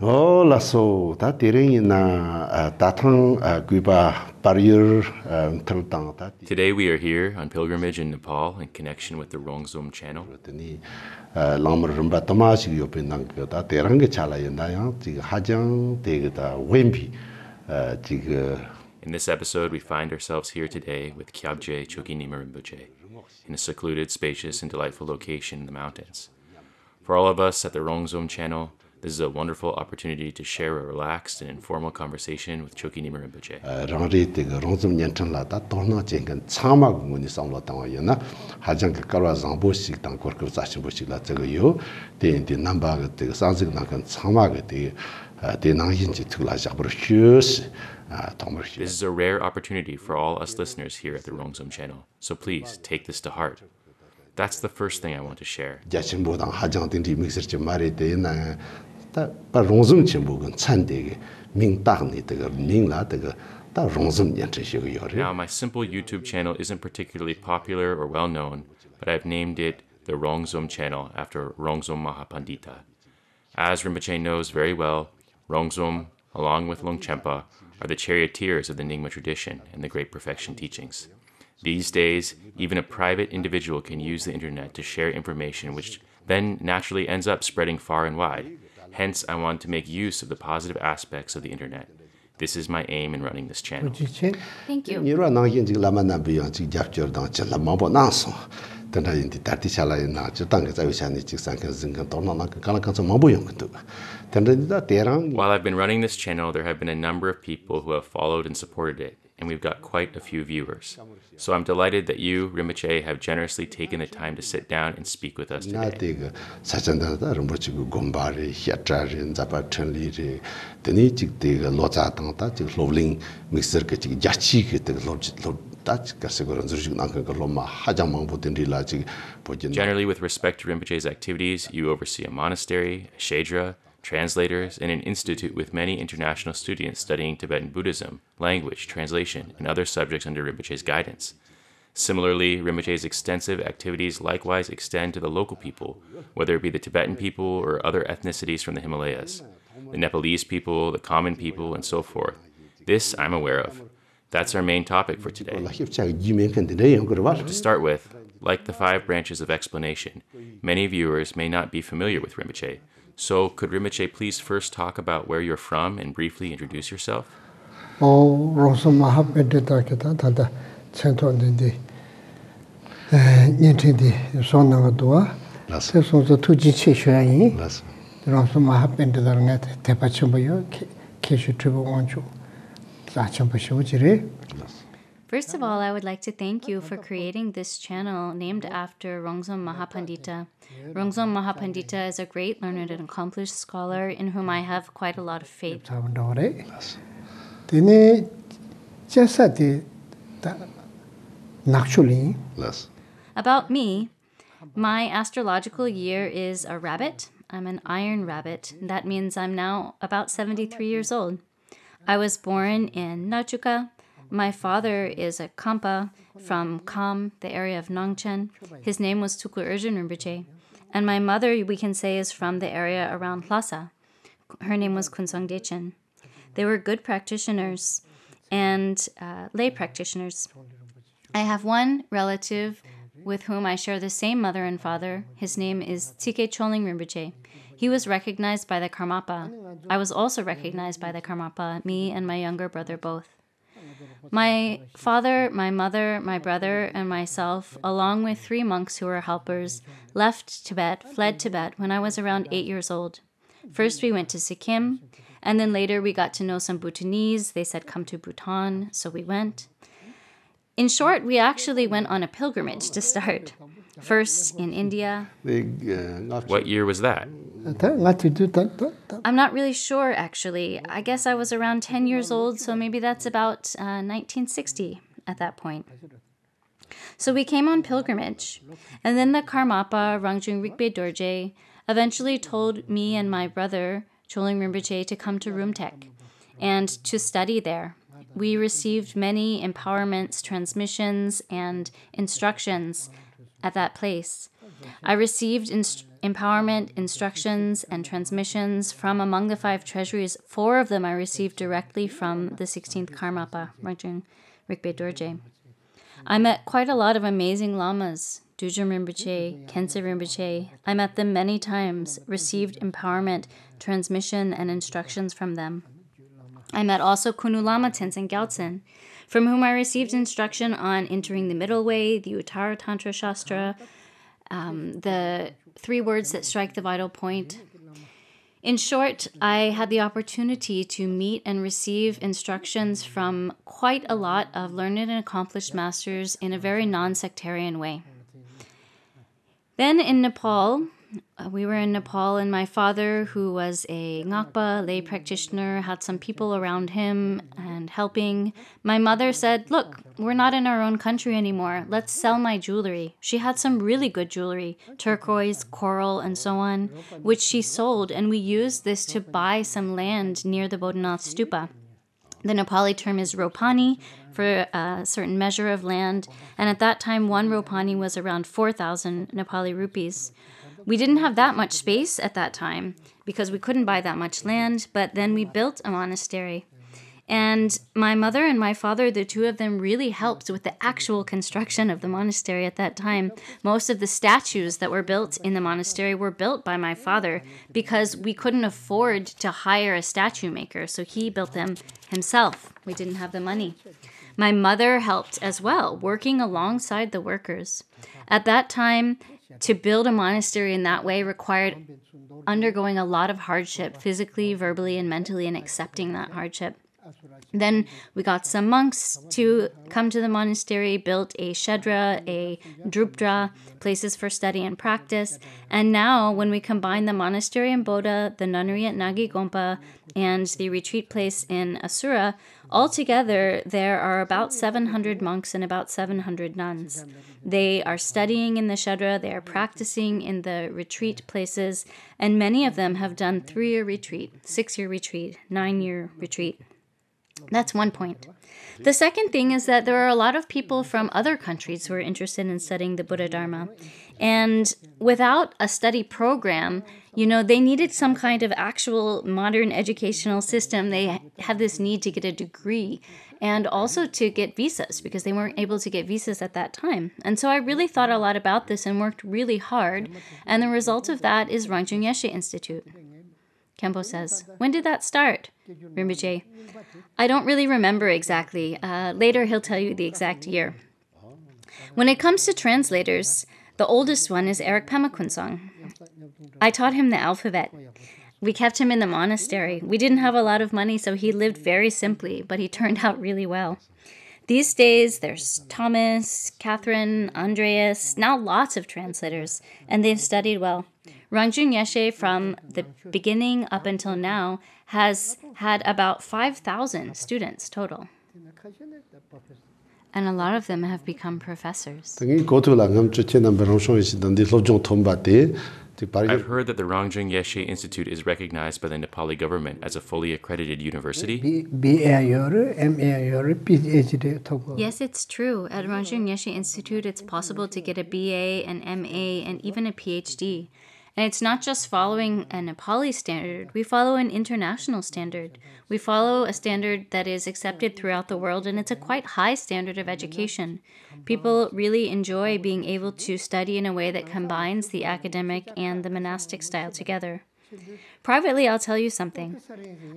La so ta na guba. Today we are here on pilgrimage in Nepal in connection with the Rongzom channel. In this episode we find ourselves here today with Kyabje Chogyinema Rinpoche in a secluded, spacious and delightful location in the mountains. For all of us at the Rongzom channel, this is a wonderful opportunity to share a relaxed and informal conversation with Chogyinema Rinpoche. This is a rare opportunity for all us listeners here at the Rongzom channel, so please take this to heart. That's the first thing I want to share. Now, my simple YouTube channel isn't particularly popular or well known, but I've named it the Rongzom channel after Rongzom Mahapandita. As Rinpoche knows very well, Rongzom, along with Longchenpa, are the charioteers of the Nyingma tradition and the Great Perfection teachings. These days, even a private individual can use the internet to share information which then naturally ends up spreading far and wide. Hence, I want to make use of the positive aspects of the internet. This is my aim in running this channel. Thank you. While I've been running this channel, there have been a number of people who have followed and supported it, and we've got quite a few viewers. So I'm delighted that you, Rinpoche, have generously taken the time to sit down and speak with us today. Generally, with respect to Rinpoche's activities, you oversee a monastery, a shedra, translators, and an institute with many international students studying Tibetan Buddhism, language, translation, and other subjects under Rinpoche's guidance. Similarly, Rinpoche's extensive activities likewise extend to the local people, whether it be the Tibetan people or other ethnicities from the Himalayas, the Nepalese people, the common people, and so forth. This I'm aware of. That's our main topic for today. To start with, like the five branches of explanation, many viewers may not be familiar with Rinpoche. So, could Rinpoche please first talk about where you're from and briefly introduce yourself? First of all, I would like to thank you for creating this channel named after Rongzom Mahapandita. Rongzom Mahapandita is a great learned and accomplished scholar in whom I have quite a lot of faith. About me, my astrological year is a rabbit. I'm an iron rabbit. That means I'm now about 73 years old. I was born in Nachuka. My father is a Kampa from Kham, the area of Nongchen. His name was Tukul Urjan Rinpoche. And my mother, we can say, is from the area around Lhasa. Her name was Kunsong Dechen. They were good practitioners and lay practitioners. I have one relative with whom I share the same mother and father. His name is Tike Choling Rinpoche. He was recognized by the Karmapa. I was also recognized by the Karmapa, me and my younger brother both. My father, my mother, my brother, and myself, along with three monks who were helpers, fled Tibet when I was around 8 years old. First we went to Sikkim, and then later we got to know some Bhutanese. They said, come to Bhutan, so we went. In short, we actually went on a pilgrimage to start. First in India. What year was that? I'm not really sure, actually. I guess I was around 10 years old, so maybe that's about 1960 at that point. So we came on pilgrimage, and then the Karmapa, Rangjung Rigpe Dorje, eventually told me and my brother, Choling Rinpoche, to come to Rumtek and to study there. We received many empowerments, transmissions, and instructions at that place. I received empowerment, instructions, and transmissions from among the 5 treasuries. 4 of them I received directly from the 16th Karmapa, Rangjung Rigpe Dorje. I met quite a lot of amazing lamas, Dujom Rinpoche, Khense Rinpoche. I met them many times, received empowerment, transmission, and instructions from them. I met also Kunu Lama Tenzin Gyaltsen, from whom I received instruction on entering the middle way, the Uttara Tantra Shastra, the 3 words that strike the vital point. In short, I had the opportunity to meet and receive instructions from quite a lot of learned and accomplished masters in a very non-sectarian way. Then in Nepal, we were in Nepal, and my father, who was a Ngakpa lay practitioner, had some people around him and helping. My mother said, "Look, we're not in our own country anymore. Let's sell my jewelry." She had some really good jewelry, turquoise, coral, and so on, which she sold, and we used this to buy some land near the Bodhanath Stupa. The Nepali term is ropani for a certain measure of land, and at that time, 1 ropani was around 4,000 Nepali rupees. We didn't have that much space at that time because we couldn't buy that much land, but then we built a monastery. And my mother and my father, the 2 of them, really helped with the actual construction of the monastery at that time. Most of the statues that were built in the monastery were built by my father because we couldn't afford to hire a statue maker, so he built them himself. We didn't have the money. My mother helped as well, working alongside the workers. At that time, to build a monastery in that way required undergoing a lot of hardship, physically, verbally, and mentally, and accepting that hardship. Then we got some monks to come to the monastery, built a shedra, a drupdra, places for study and practice. And now when we combine the monastery in Bodha, the nunnery at Nagi Gompa, and the retreat place in Asura, altogether there are about 700 monks and about 700 nuns. They are studying in the shedra, they are practicing in the retreat places, and many of them have done 3-year retreat, 6-year retreat, 9-year retreat. That's one point. The second thing is that there are a lot of people from other countries who are interested in studying the Buddha Dharma. And without a study program, you know, they needed some kind of actual modern educational system. They had this need to get a degree and also to get visas because they weren't able to get visas at that time. And so I really thought a lot about this and worked really hard. And the result of that is Rangjung Yeshe Institute. Khenpo says, "When did that start?" Rinpoche, "I don't really remember exactly. Later he'll tell you the exact year." When it comes to translators, the oldest one is Eric Pema Kunsong. I taught him the alphabet. We kept him in the monastery. We didn't have a lot of money, so he lived very simply, but he turned out really well. These days, there's Thomas, Catherine, Andreas, now lots of translators, and they've studied well. Rangjung Yeshe, from the beginning up until now, has had about 5,000 students total. And a lot of them have become professors. I've heard that the Rangjung Yeshe Institute is recognized by the Nepali government as a fully accredited university. Yes, it's true. At Rangjung Yeshe Institute, it's possible to get a BA, an MA, and even a PhD. And it's not just following a Nepali standard. We follow an international standard. We follow a standard that is accepted throughout the world, and it's a quite high standard of education. People really enjoy being able to study in a way that combines the academic and the monastic style together. Privately, I'll tell you something.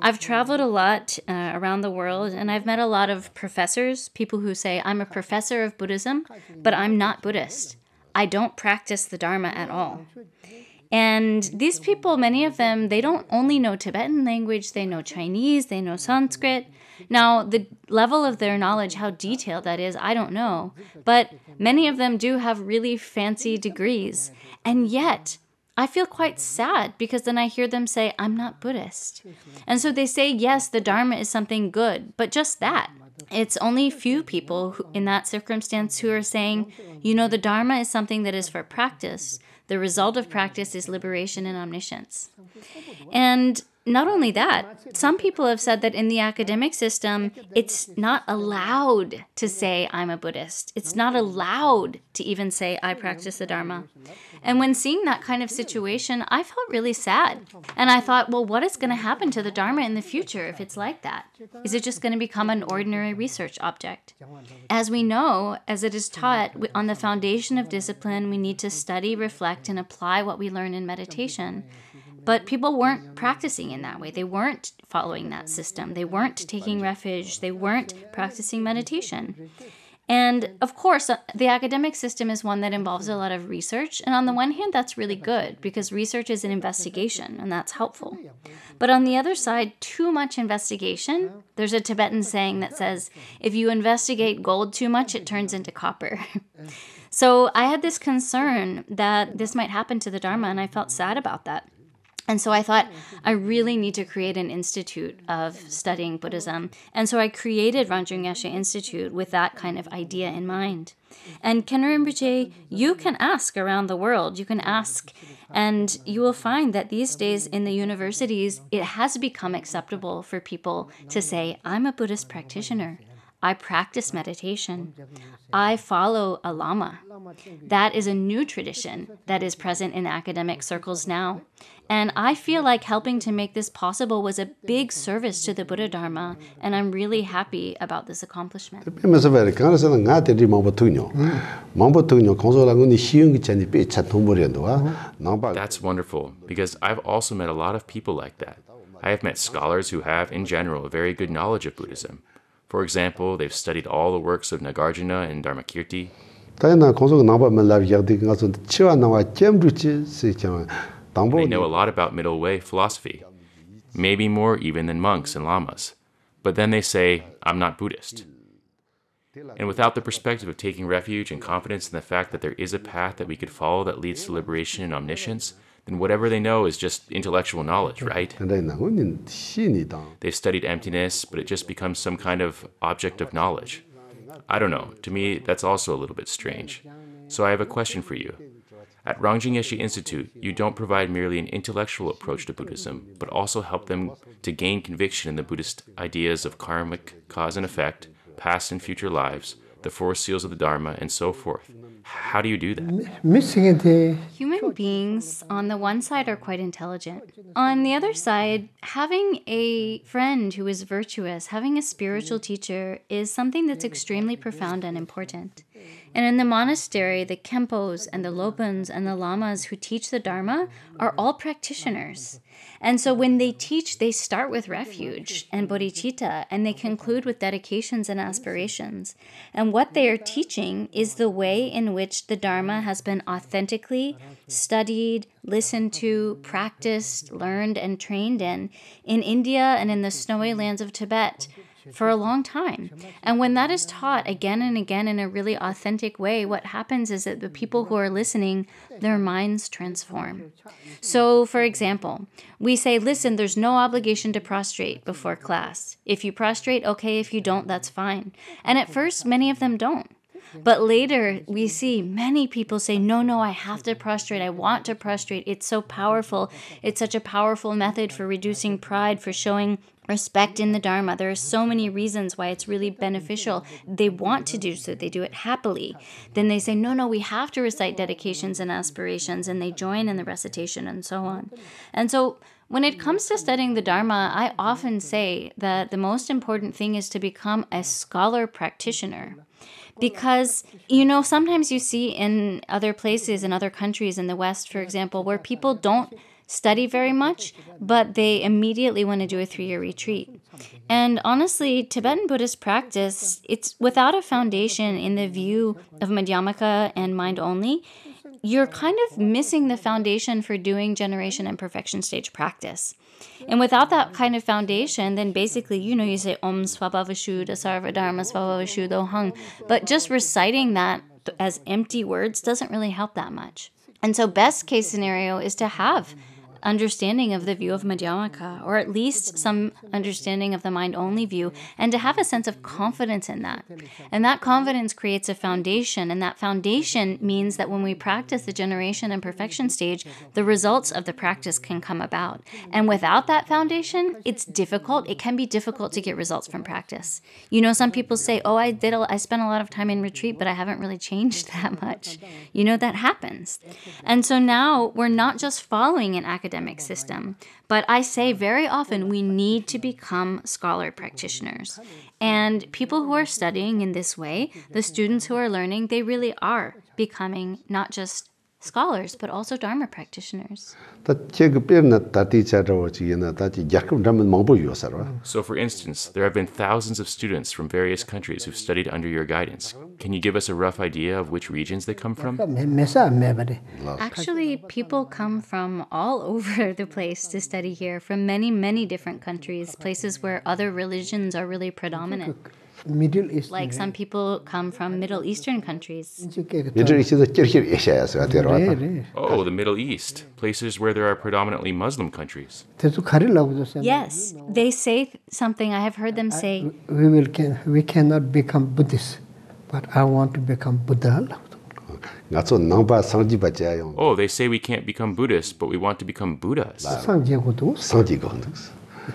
I've traveled a lot around the world, and I've met a lot of professors, people who say, "I'm a professor of Buddhism, but I'm not Buddhist. I don't practice the Dharma at all." And these people, many of them, they don't only know Tibetan language, they know Chinese, they know Sanskrit. Now, the level of their knowledge, how detailed that is, I don't know. But many of them do have really fancy degrees. And yet, I feel quite sad because then I hear them say, "I'm not Buddhist." And so they say, yes, the Dharma is something good, but just that. It's only few people who, in that circumstance, who are saying, you know, the Dharma is something that is for practice. The result of practice is liberation and omniscience. And Not only that, some people have said that in the academic system, it's not allowed to say, I'm a Buddhist. It's not allowed to even say, I practice the Dharma. And when seeing that kind of situation, I felt really sad. And I thought, well, what is going to happen to the Dharma in the future if it's like that? Is it just going to become an ordinary research object? As we know, as it is taught, on the foundation of discipline, we need to study, reflect, and apply what we learn in meditation. But people weren't practicing in that way. They weren't following that system. They weren't taking refuge. They weren't practicing meditation. And of course, the academic system is one that involves a lot of research. And on the one hand, that's really good because research is an investigation and that's helpful. But on the other side, too much investigation. There's a Tibetan saying that says, if you investigate gold too much, it turns into copper. So I had this concern that this might happen to the Dharma and I felt sad about that. And so I thought, I really need to create an institute of studying Buddhism. And so I created Ranjung Geshe Institute with that kind of idea in mind. And Kenrin Rinpoche, you can ask around the world, you can ask, and you will find that these days in the universities, it has become acceptable for people to say, I'm a Buddhist practitioner. I practice meditation. I follow a Lama. That is a new tradition that is present in academic circles now. And I feel like helping to make this possible was a big service to the Buddha Dharma, and I'm really happy about this accomplishment. That's wonderful, because I've also met a lot of people like that. I have met scholars who have, in general, a very good knowledge of Buddhism. For example, they've studied all the works of Nagarjuna and Dharmakirti. They know a lot about middle way philosophy, maybe more even than monks and lamas. But then they say, I'm not Buddhist. And without the perspective of taking refuge and confidence in the fact that there is a path that we could follow that leads to liberation and omniscience, then whatever they know is just intellectual knowledge, right? They've studied emptiness, but it just becomes some kind of object of knowledge. I don't know, to me, that's also a little bit strange. So I have a question for you. At Ranjung Geshe Institute, you don't provide merely an intellectual approach to Buddhism, but also help them to gain conviction in the Buddhist ideas of karmic cause and effect, past and future lives, the four seals of the Dharma, and so forth. How do you do that? Human beings, on the one side, are quite intelligent. On the other side, having a friend who is virtuous, having a spiritual teacher, is something that's extremely profound and important. And in the monastery, the Kempos and the Lopans and the Lamas who teach the Dharma are all practitioners. And so when they teach, they start with refuge and bodhicitta, and they conclude with dedications and aspirations. And what they are teaching is the way in which the Dharma has been authentically studied, listened to, practiced, learned, and trained in India and in the snowy lands of Tibet, for a long time. And when that is taught again and again in a really authentic way, what happens is that the people who are listening, their minds transform. So, for example, we say, listen, there's no obligation to prostrate before class. If you prostrate, okay. If you don't, that's fine. And at first, many of them don't. But later, we see many people say, no, I have to prostrate. I want to prostrate. It's so powerful. It's such a powerful method for reducing pride, for showing respect in the Dharma. There are so many reasons why it's really beneficial. They want to do so. They do it happily. Then they say, no, we have to recite dedications and aspirations, and they join in the recitation and so on. And so when it comes to studying the Dharma, I often say that the most important thing is to become a scholar practitioner. Because, sometimes you see in other places, in other countries, in the West, for example, where people don't study very much, but they immediately want to do a 3-year retreat. And honestly, Tibetan Buddhist practice, it's without a foundation in the view of Madhyamaka and mind only, you're kind of missing the foundation for doing generation and perfection stage practice. And without that kind of foundation, then basically, you say Om Swabhavashu Sarvadharma Swabhavashu Dohung, but just reciting that as empty words doesn't really help that much. And so best case scenario is to have understanding of the view of Madhyamaka, or at least some understanding of the mind-only view, and to have a sense of confidence in that. And that confidence creates a foundation, and that foundation means that when we practice the generation and perfection stage, the results of the practice can come about. And without that foundation, it's difficult. It can be difficult to get results from practice. You know, some people say, oh, I spent a lot of time in retreat, but I haven't really changed that much. You know, that happens. And so now we're not just following an academic system, but I say very often we need to become scholar practitioners. And people who are studying in this way, the students who are learning, they really are becoming not just scholars, but also Dharma practitioners. So for instance, there have been thousands of students from various countries who've studied under your guidance. Can you give us a rough idea of which regions they come from? Actually, people come from all over the place to study here, from many, many different countries, places where other religions are really predominant. Middle East, like some people come from Middle Eastern countries. Oh, the Middle East, places where there are predominantly Muslim countries. Yes, they say something, I have heard them say, we cannot become Buddhists, but I want to become Buddha. Oh, they say we can't become Buddhists, but we want to become Buddhas. I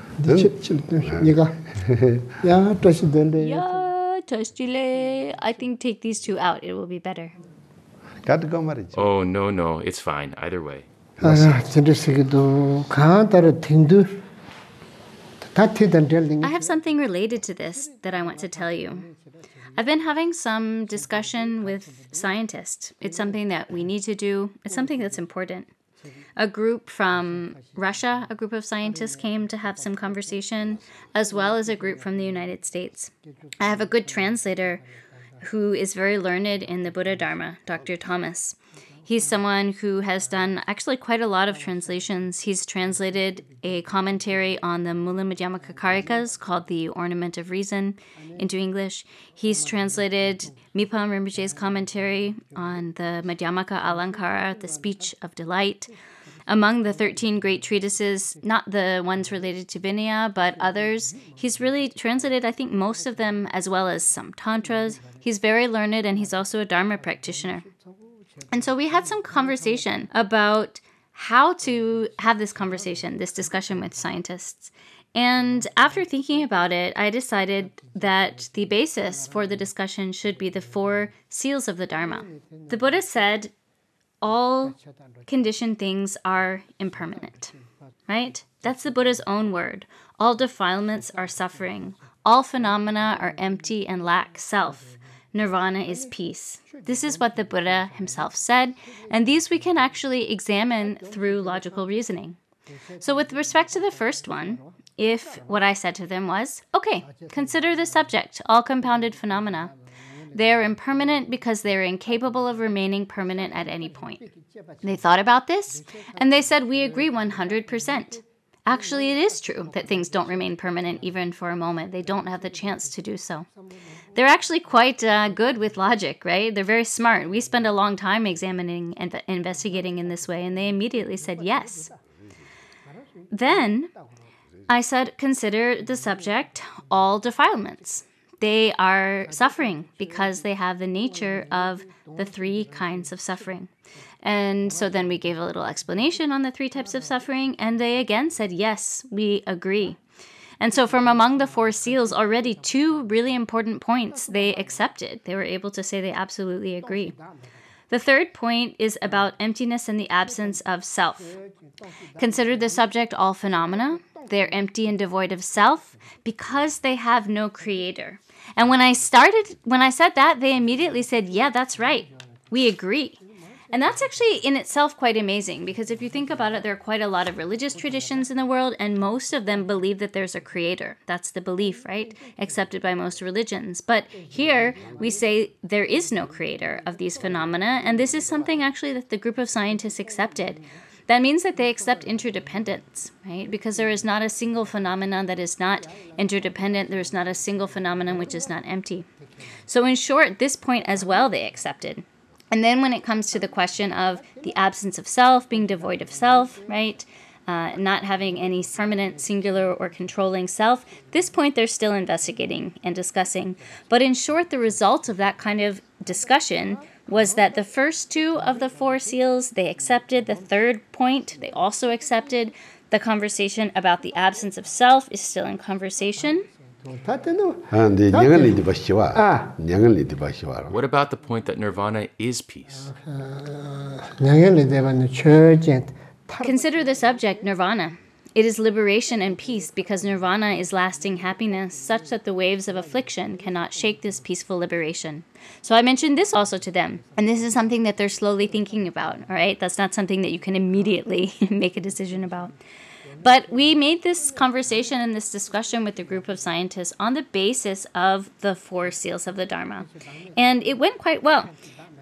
think take these two out, it will be better. Oh, no, it's fine, either way. I have something related to this that I want to tell you. I've been having some discussion with scientists. It's something that we need to do. It's something that's important. A group from Russia, a group of scientists came to have some conversation, as well as a group from the United States. I have a good translator who is very learned in the Buddha Dharma, Dr. Thomas. He's someone who has done actually quite a lot of translations. He's translated a commentary on the Mula Madhyamaka Karikas called The Ornament of Reason into English. He's translated Mipan Rinpoche's commentary on the Madhyamaka Alankara, The Speech of Delight. Among the 13 great treatises, not the ones related to Vinaya, but others, he's really translated, I think, most of them, as well as some tantras. He's very learned, and he's also a Dharma practitioner. And so we had some conversation about how to have this conversation, this discussion with scientists. And after thinking about it, I decided that the basis for the discussion should be the four seals of the Dharma. The Buddha said, all conditioned things are impermanent, right? That's the Buddha's own word. All defilements are suffering. All phenomena are empty and lack self. Nirvana is peace. This is what the Buddha himself said, and these we can actually examine through logical reasoning. So with respect to the first one, if what I said to them was, okay, consider the subject, all compounded phenomena. They are impermanent because they are incapable of remaining permanent at any point. They thought about this, and they said, we agree 100%. Actually, it is true that things don't remain permanent even for a moment. They don't have the chance to do so. They're actually quite good with logic, right? They're very smart. We spend a long time examining and investigating in this way, and they immediately said yes. Then I said, consider the subject all defilements. They are suffering because they have the nature of the three kinds of suffering. And so then we gave a little explanation on the three types of suffering, and they again said, yes, we agree. And so from among the four seals, already two really important points they accepted. They were able to say they absolutely agree. The third point is about emptiness and the absence of self. Consider the subject all phenomena. They're empty and devoid of self because they have no creator. And when I said that, they immediately said, yeah, that's right. We agree. And that's actually in itself quite amazing, because if you think about it, there are quite a lot of religious traditions in the world, and most of them believe that there's a creator. That's the belief, right? Accepted by most religions. But here we say there is no creator of these phenomena, and this is something actually that the group of scientists accepted. That means that they accept interdependence, right? Because there is not a single phenomenon that is not interdependent. There is not a single phenomenon which is not empty. So in short, this point as well they accepted. And then when it comes to the question of the absence of self, being devoid of self, right? not having any permanent, singular, or controlling self. At this point, they're still investigating and discussing. But in short, the result of that kind of discussion was that the first two of the four seals, they accepted. The third point, they also accepted. The conversation about the absence of self is still in conversation. What about the point that nirvana is peace? Consider the subject, nirvana. It is liberation and peace because nirvana is lasting happiness such that the waves of affliction cannot shake this peaceful liberation. So I mentioned this also to them, and this is something that they're slowly thinking about, all right? That's not something that you can immediately make a decision about. But we made this conversation and this discussion with the group of scientists on the basis of the four seals of the Dharma. And it went quite well.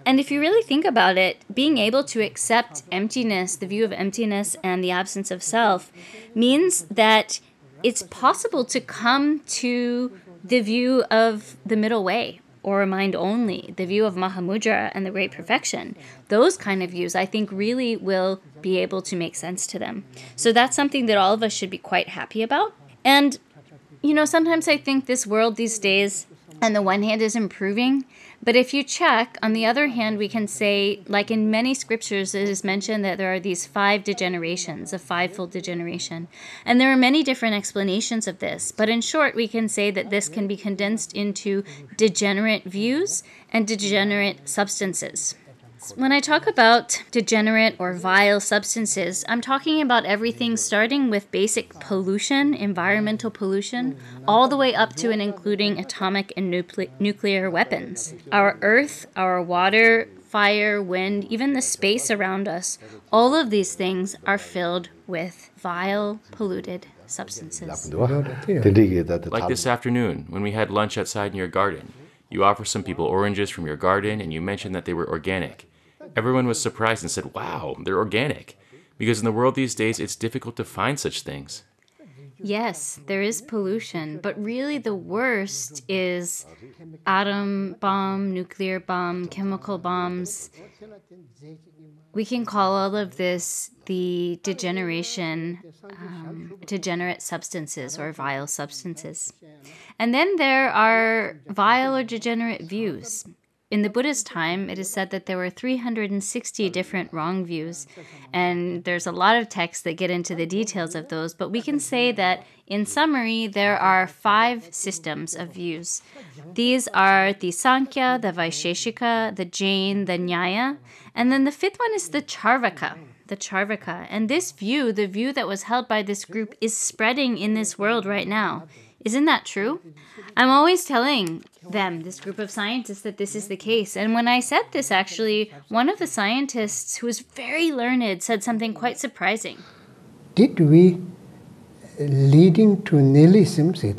And if you really think about it, being able to accept emptiness, the view of emptiness and the absence of self, means that it's possible to come to the view of the middle way, or mind only, the view of Mahamudra and the Great Perfection. Those kind of views, I think, really will be able to make sense to them. So that's something that all of us should be quite happy about. And, you know, sometimes I think this world these days, on the one hand, is improving. But if you check, on the other hand, we can say, like in many scriptures, it is mentioned that there are these five degenerations, a fivefold degeneration. And there are many different explanations of this. But in short, we can say that this can be condensed into degenerate views and degenerate substances. When I talk about degenerate or vile substances, I'm talking about everything starting with basic pollution, environmental pollution, all the way up to and including atomic and nuclear weapons. Our earth, our water, fire, wind, even the space around us, all of these things are filled with vile, polluted substances. Like this afternoon, when we had lunch outside in your garden, you offered some people oranges from your garden and you mentioned that they were organic. Everyone was surprised and said, wow, they're organic. Because in the world these days, it's difficult to find such things. Yes, there is pollution, but really the worst is atom bomb, nuclear bomb, chemical bombs. We can call all of this the degeneration, degenerate substances or vile substances. And then there are vile or degenerate views. In the Buddha's time, it is said that there were 360 different wrong views, and there's a lot of texts that get into the details of those, but we can say that, in summary, there are five systems of views. These are the Sankhya, the Vaisheshika, the Jain, the Nyaya, and then the fifth one is the Charvaka. And this view, the view that was held by this group, is spreading in this world right now. Isn't that true? I'm always telling them, this group of scientists, that this is the case. And when I said this, actually, one of the scientists who was very learned said something quite surprising. Did we leading to nihilism? Do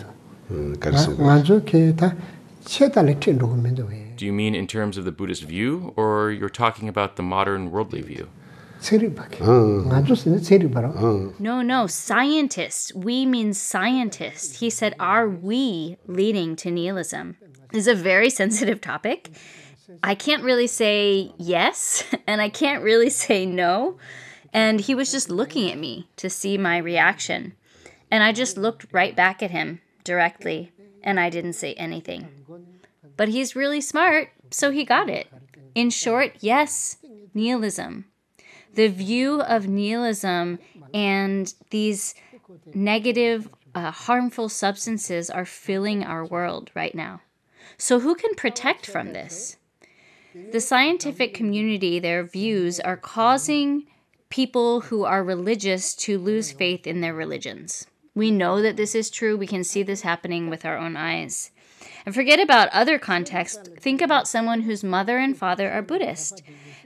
you mean in terms of the Buddhist view, or you're talking about the modern worldly view? No, scientists. We mean scientists. He said, are we leading to nihilism? This is a very sensitive topic. I can't really say yes, and I can't really say no. And he was just looking at me to see my reaction. And I just looked right back at him directly, and I didn't say anything. But he's really smart, so he got it. In short, yes, nihilism. The view of nihilism and these negative, harmful substances are filling our world right now. So who can protect from this? The scientific community, their views, are causing people who are religious to lose faith in their religions. We know that this is true. We can see this happening with our own eyes. And forget about other contexts. Think about someone whose mother and father are Buddhist.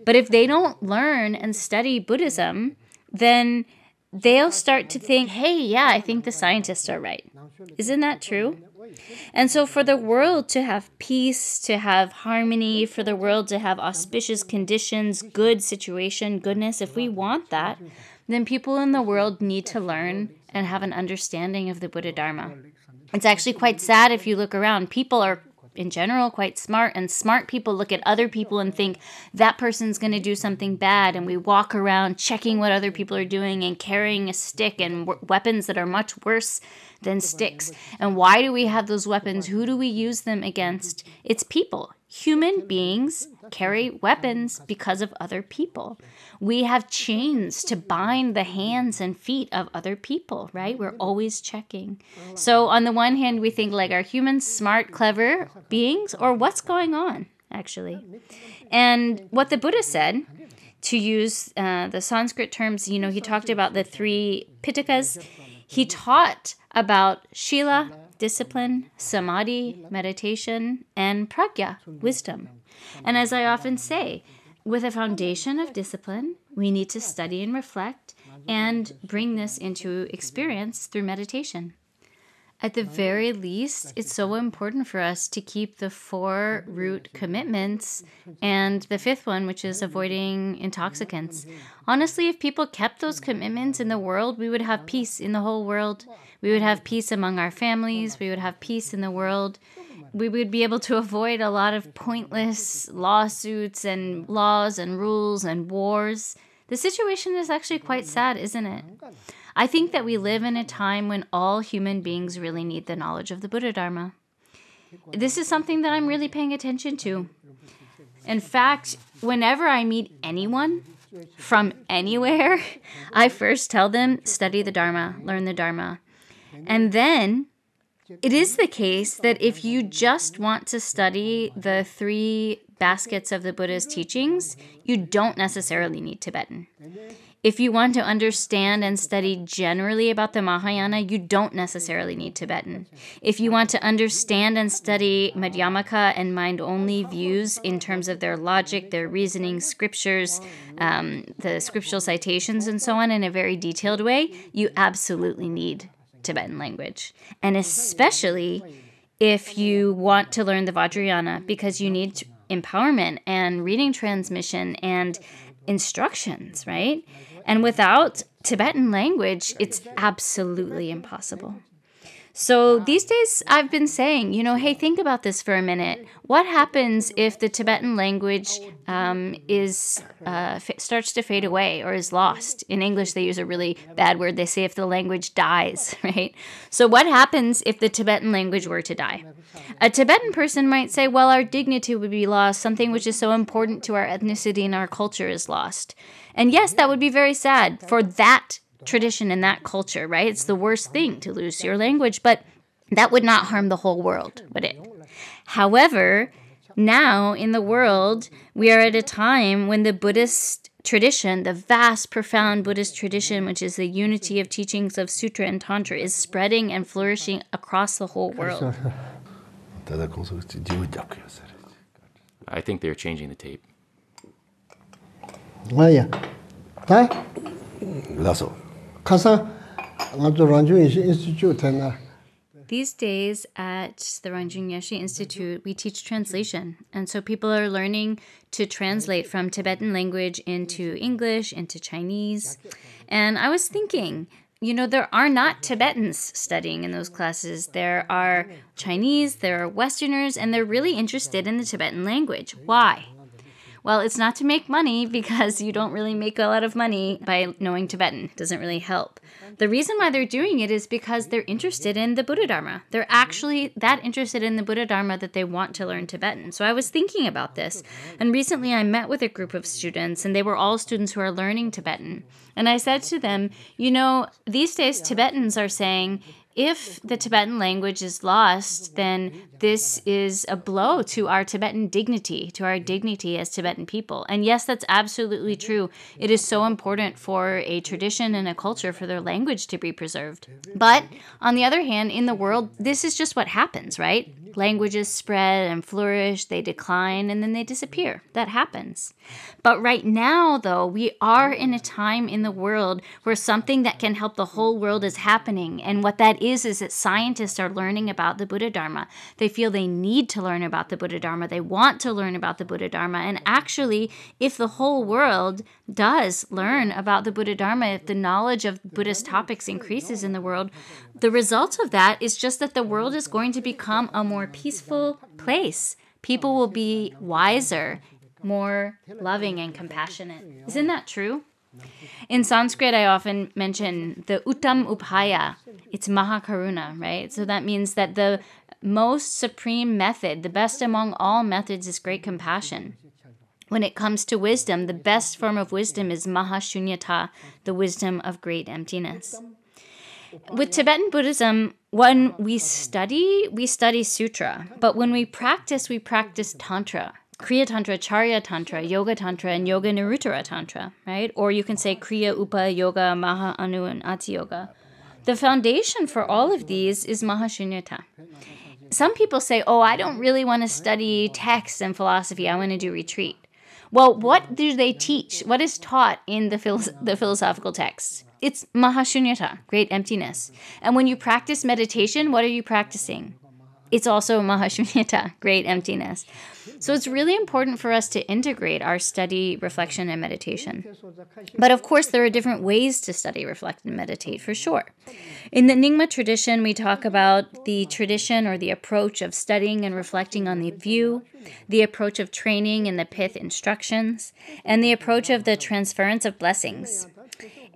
But if they don't learn and study Buddhism, then they'll start to think, hey, yeah, I think the scientists are right. Isn't that true? And so for the world to have peace, to have harmony, for the world to have auspicious conditions, good situation, goodness, if we want that, then people in the world need to learn and have an understanding of the Buddha Dharma. It's actually quite sad if you look around. People are in general quite smart, and smart people look at other people and think that person's going to do something bad, and we walk around checking what other people are doing and carrying a stick and weapons that are much worse than sticks. And why do we have those weapons? Who do we use them against? It's people. Human beings carry weapons because of other people. We have chains to bind the hands and feet of other people, right? We're always checking. So on the one hand, we think like, are humans smart, clever beings, or what's going on, actually? And what the Buddha said, to use the Sanskrit terms, you know, he talked about the three pitakas. He taught about shila, discipline, samadhi, meditation, and prajna, wisdom. And as I often say, with a foundation of discipline, we need to study and reflect and bring this into experience through meditation. At the very least, it's so important for us to keep the four root commitments and the fifth one, which is avoiding intoxicants. Honestly, if people kept those commitments in the world, we would have peace in the whole world. We would have peace among our families. We would have peace in the world. We would be able to avoid a lot of pointless lawsuits and laws and rules and wars. The situation is actually quite sad, isn't it? I think that we live in a time when all human beings really need the knowledge of the Buddha Dharma. This is something that I'm really paying attention to. In fact, whenever I meet anyone from anywhere, I first tell them, study the Dharma, learn the Dharma. And then it is the case that if you just want to study the three baskets of the Buddha's teachings, you don't necessarily need Tibetan. If you want to understand and study generally about the Mahayana, you don't necessarily need Tibetan. If you want to understand and study Madhyamaka and mind-only views in terms of their logic, their reasoning, scriptures, the scriptural citations, and so on in a very detailed way, you absolutely need Tibetan language. And especially if you want to learn the Vajrayana, because you need empowerment and reading transmission and instructions, right? And without Tibetan language, it's absolutely impossible. So these days I've been saying, you know, hey, think about this for a minute. What happens if the Tibetan language starts to fade away or is lost? In English, they use a really bad word. They say if the language dies, right? So what happens if the Tibetan language were to die? A Tibetan person might say, well, our dignity would be lost. Something which is so important to our ethnicity and our culture is lost. And yes, that would be very sad for that tradition in that culture, right? It's the worst thing to lose your language, but that would not harm the whole world, would it? However, now in the world, we are at a time when the Buddhist tradition, the vast, profound Buddhist tradition, which is the unity of teachings of Sutra and Tantra, is spreading and flourishing across the whole world. I think they're changing the tape. Oh, yeah. Huh? These days at the Rangjung Yeshe Institute, we teach translation. And so people are learning to translate from Tibetan language into English, into Chinese. And I was thinking, you know, there are not Tibetans studying in those classes. There are Chinese, there are Westerners, and they're really interested in the Tibetan language. Why? Well, it's not to make money, because you don't really make a lot of money by knowing Tibetan. It doesn't really help. The reason why they're doing it is because they're interested in the Buddha Dharma. They're actually that interested in the Buddha Dharma that they want to learn Tibetan. So I was thinking about this. And recently I met with a group of students, and they were all students who are learning Tibetan. And I said to them, you know, these days Tibetans are saying, if the Tibetan language is lost, then this is a blow to our Tibetan dignity, as Tibetan people. And yes, that's absolutely true. It is so important for a tradition and a culture for their language to be preserved. But on the other hand, in the world, this is just what happens, right? Languages spread and flourish, they decline, and then they disappear. That happens. But right now, though, we are in a time in the world where something that can help the whole world is happening. And what that is that scientists are learning about the Buddha Dharma. They feel they need to learn about the Buddha Dharma. They want to learn about the Buddha Dharma. And actually, if the whole world does learn about the Buddha Dharma, if the knowledge of Buddhist topics increases in the world, the result of that is just that the world is going to become a more more peaceful place. People will be wiser, more loving and compassionate. Isn't that true? In Sanskrit, I often mention the Uttam Upaya. It's Mahakaruna, right? So that means that the most supreme method, the best among all methods, is great compassion. When it comes to wisdom, the best form of wisdom is Mahashunyata, the wisdom of great emptiness. With Tibetan Buddhism, when we study sutra. But when we practice tantra. Kriya Tantra, Charya Tantra, Yoga Tantra, and Yoga Niruttara Tantra, right? Or you can say Kriya, Upa, Yoga, Maha, Anu, and Ati Yoga. The foundation for all of these is Mahashunyata. Some people say, oh, I don't really want to study texts and philosophy. I want to do retreat. Well, what do they teach? What is taught in the philosophical texts? It's Mahashunyata, great emptiness. And when you practice meditation, what are you practicing? It's also Mahashunyata, great emptiness. So it's really important for us to integrate our study, reflection, and meditation. But of course, there are different ways to study, reflect, and meditate, for sure. In the Nyingma tradition, we talk about the tradition or the approach of studying and reflecting on the view, the approach of training in the pith instructions, and the approach of the transference of blessings.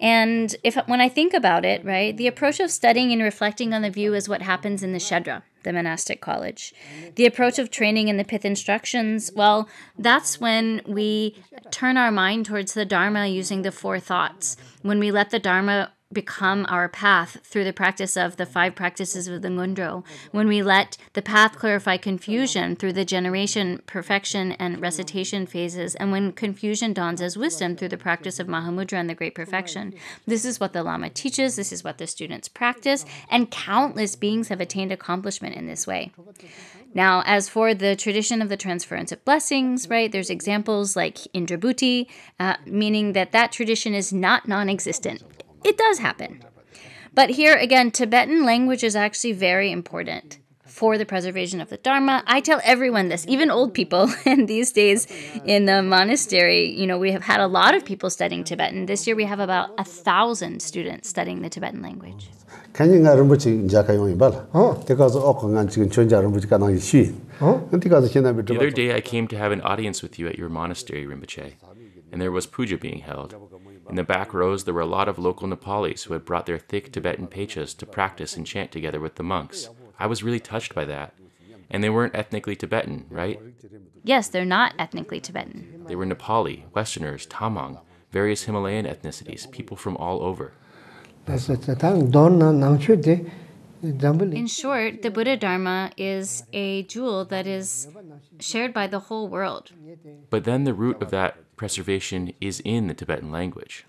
And when I think about it, right, the approach of studying and reflecting on the view is what happens in the Shedra, the monastic college. The approach of training in the pith instructions, well, that's when we turn our mind towards the Dharma using the four thoughts, when we let the Dharma become our path through the practice of the five practices of the Ngundro, when we let the path clarify confusion through the generation, perfection, and recitation phases, and when confusion dawns as wisdom through the practice of Mahamudra and the Great Perfection. This is what the Lama teaches, this is what the students practice, and countless beings have attained accomplishment in this way. Now, as for the tradition of the transference of blessings, right, there's examples like Indrabhuti, meaning that tradition is not non-existent. It does happen. But here again, Tibetan language is actually very important for the preservation of the Dharma. I tell everyone this, even old people. And these days in the monastery, we have had a lot of people studying Tibetan. This year we have about 1,000 students studying the Tibetan language. The other day I came to have an audience with you at your monastery, Rinpoche, and there was puja being held. In the back rows, there were a lot of local Nepalis who had brought their thick Tibetan pechas to practice and chant together with the monks. I was really touched by that. And they weren't ethnically Tibetan, right? Yes, they're not ethnically Tibetan. They were Nepali, Westerners, Tamang, various Himalayan ethnicities, people from all over. In short, the Buddha Dharma is a jewel that is shared by the whole world. But then the root of that preservation is in the Tibetan language.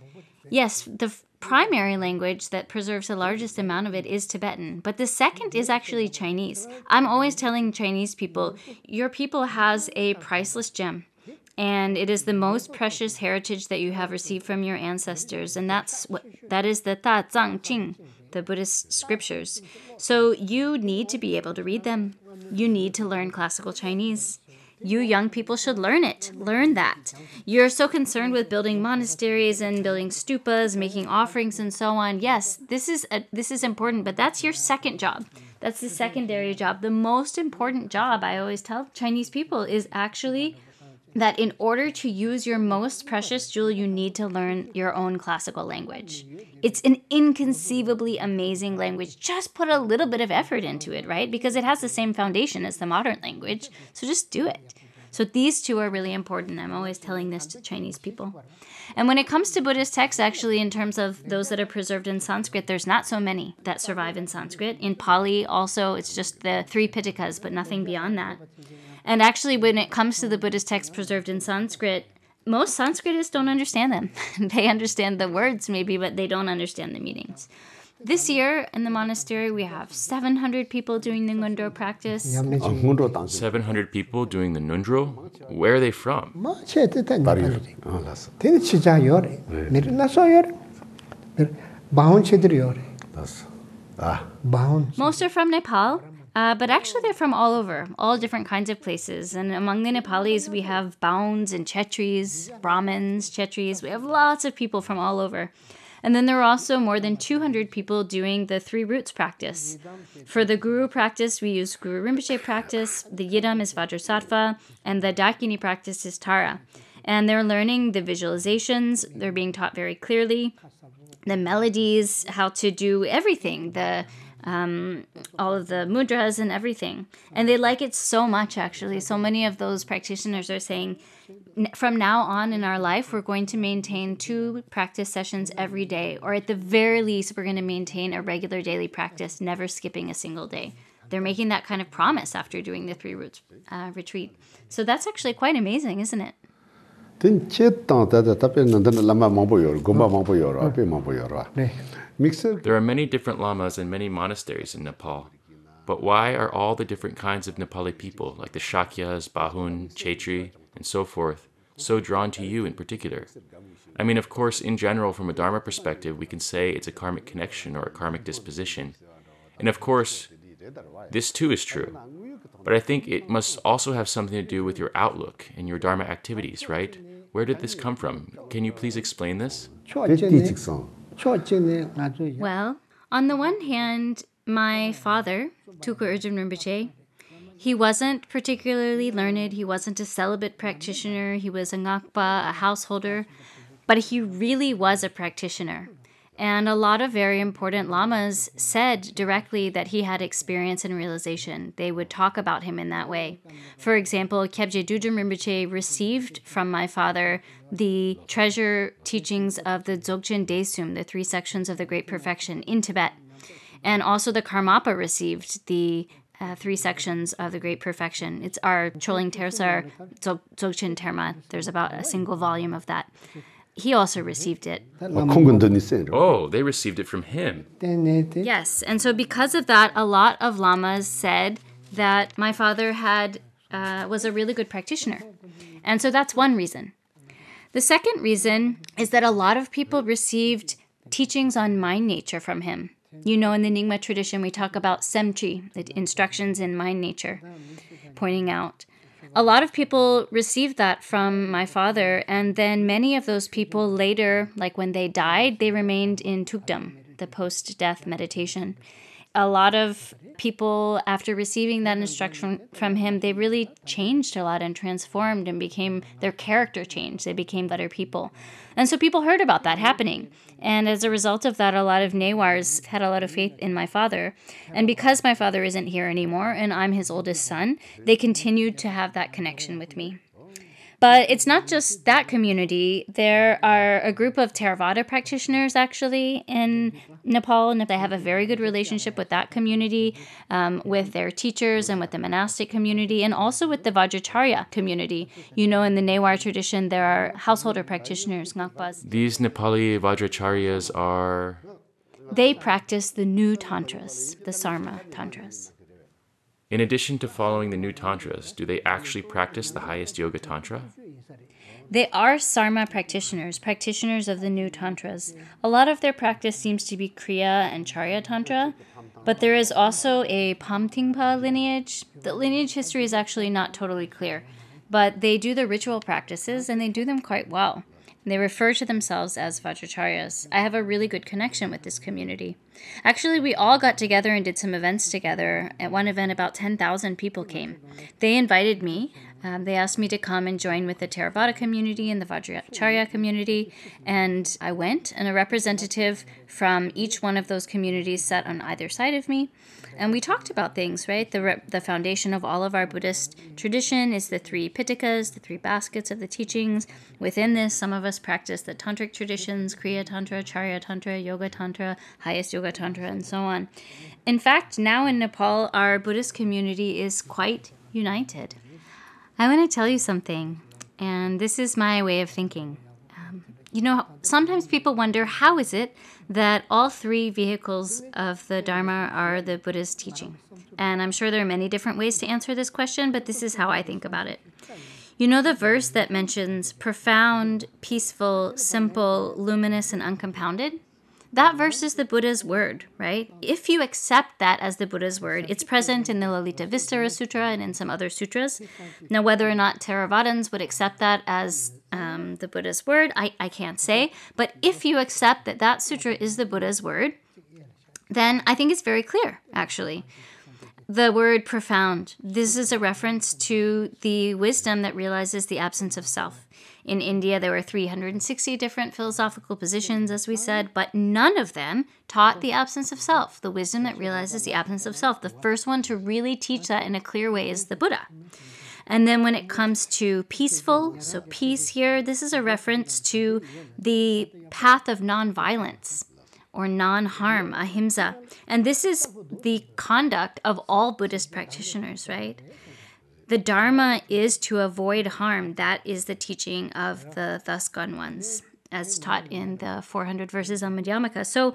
Yes, the primary language that preserves the largest amount of it is Tibetan, but the second is actually Chinese. I'm always telling Chinese people, your people has a priceless gem, and it is the most precious heritage that you have received from your ancestors, and that is the Ta Zang Ching, the Buddhist scriptures. So you need to be able to read them. You need to learn classical Chinese. You young people should learn it. Learn that. You're so concerned with building monasteries and building stupas, making offerings and so on. Yes, this is important, but that's your second job. That's the secondary job. The most important job, I always tell Chinese people, is actually that in order to use your most precious jewel, you need to learn your own classical language. It's an inconceivably amazing language. Just put a little bit of effort into it, right? Because it has the same foundation as the modern language. So just do it. So these two are really important. I'm always telling this to Chinese people. And when it comes to Buddhist texts, actually, in terms of those that are preserved in Sanskrit, there's not so many that survive in Sanskrit. In Pali, also, it's just the 3 Pitakas, but nothing beyond that. And actually, when it comes to the Buddhist texts preserved in Sanskrit, most Sanskritists don't understand them. They understand the words, maybe, but they don't understand the meanings. This year, in the monastery, we have 700 people doing the Ngundro practice. 700 people doing the Ngundro? Where are they from? Most are from Nepal. But actually, they're from all over, all different kinds of places. And among the Nepalis, we have Baons and Chetris, Brahmins, Chetris. We have lots of people from all over. And then there were also more than 200 people doing the Three Roots practice. For the Guru practice, we use Guru Rinpoche practice, the Yidam is Vajrasattva, and the Dakini practice is Tara. And they're learning the visualizations, they're being taught very clearly, the melodies, how to do everything, the all of the mudras and everything. And they like it so much, actually. So many of those practitioners are saying, from now on in our life, we're going to maintain 2 practice sessions every day, or at the very least, we're going to maintain a regular daily practice, never skipping a single day. They're making that kind of promise after doing the Three Roots retreat. So that's actually quite amazing, isn't it? There are many different lamas in many monasteries in Nepal, but why are all the different kinds of Nepali people, like the Shakyas, Bahun, Chetri, and so forth, so drawn to you in particular? I mean, of course, in general, from a Dharma perspective, we can say it's a karmic connection or a karmic disposition. And of course, this too is true. But I think it must also have something to do with your outlook and your Dharma activities, right? Where did this come from? Can you please explain this? Well, on the one hand, my father, Thukpa Urgyen Rinpoche, he wasn't particularly learned, he wasn't a celibate practitioner, he was a Ngakpa, a householder, but he really was a practitioner. And a lot of very important lamas said directly that he had experience and realization. They would talk about him in that way. For example, Kyabje Dujin Rinpoche received from my father the treasure teachings of the Dzogchen Desum, the 3 sections of the Great Perfection in Tibet. And also the Karmapa received the 3 sections of the Great Perfection. It's our Choling Tersar Dzogchen Terma. There's about a single volume of that. He also received it. Oh, they received it from him. Yes, and so because of that, a lot of lamas said that my father had was a really good practitioner. And so that's one reason. The second reason is that a lot of people received teachings on mind nature from him. You know, in the Nyingma tradition, we talk about semchi, the instructions in mind nature, pointing out. A lot of people received that from my father, and then many of those people later, like when they died, they remained in Tukdam, the post-death meditation. A lot of people, after receiving that instruction from him, they really changed a lot and transformed and became, their character changed. They became better people. And so people heard about that happening. And as a result of that, a lot of Newars had a lot of faith in my father. And because my father isn't here anymore and I'm his oldest son, they continued to have that connection with me. But it's not just that community. There are a group of Theravada practitioners, actually, in Nepal, and they have a very good relationship with that community, with their teachers and with the monastic community, and also with the Vajracharya community. You know, in the Newar tradition, there are householder practitioners, Ngakpas. These Nepali Vajracharyas are... They practice the new tantras, the Sarma tantras. In addition to following the new tantras, do they actually practice the highest yoga tantra? They are Sarma practitioners, practitioners of the new tantras. A lot of their practice seems to be Kriya and Charya tantra, but there is also a Pamtingpa lineage. The lineage history is actually not totally clear, but they do the ritual practices and they do them quite well. They refer to themselves as Vajracharyas. I have a really good connection with this community. Actually, we all got together and did some events together. At one event, about 10,000 people came. They invited me. They asked me to come and join with the Theravada community and the Vajracharya community. And I went, and a representative from each one of those communities sat on either side of me. And we talked about things, right? The foundation of all of our Buddhist tradition is the 3 pitikas, the 3 baskets of the teachings. Within this, some of us practice the tantric traditions, Kriya Tantra, Charya Tantra, Yoga Tantra, highest Yoga Tantra, and so on. In fact, now in Nepal, our Buddhist community is quite united. I want to tell you something, and this is my way of thinking. You know, sometimes people wonder, how is it that all 3 vehicles of the Dharma are the Buddha's teaching? And I'm sure there are many different ways to answer this question, but this is how I think about it. You know the verse that mentions profound, peaceful, simple, luminous, and uncompounded? That verse is the Buddha's word, right? If you accept that as the Buddha's word, it's present in the Lalita Vistara Sutra and in some other sutras. Now, whether or not Theravadins would accept that as the Buddha's word, I can't say. But if you accept that that sutra is the Buddha's word, then I think it's very clear, actually. The word profound, this is a reference to the wisdom that realizes the absence of self. In India, there were 360 different philosophical positions, as we said, but none of them taught the absence of self, the wisdom that realizes the absence of self. The first one to really teach that in a clear way is the Buddha. And then when it comes to peaceful, so peace here, this is a reference to the path of nonviolence, or non-harm, ahimsa. And this is the conduct of all Buddhist practitioners, right? The Dharma is to avoid harm. That is the teaching of the Thus Gone Ones, as taught in the 400 verses on Madhyamaka. So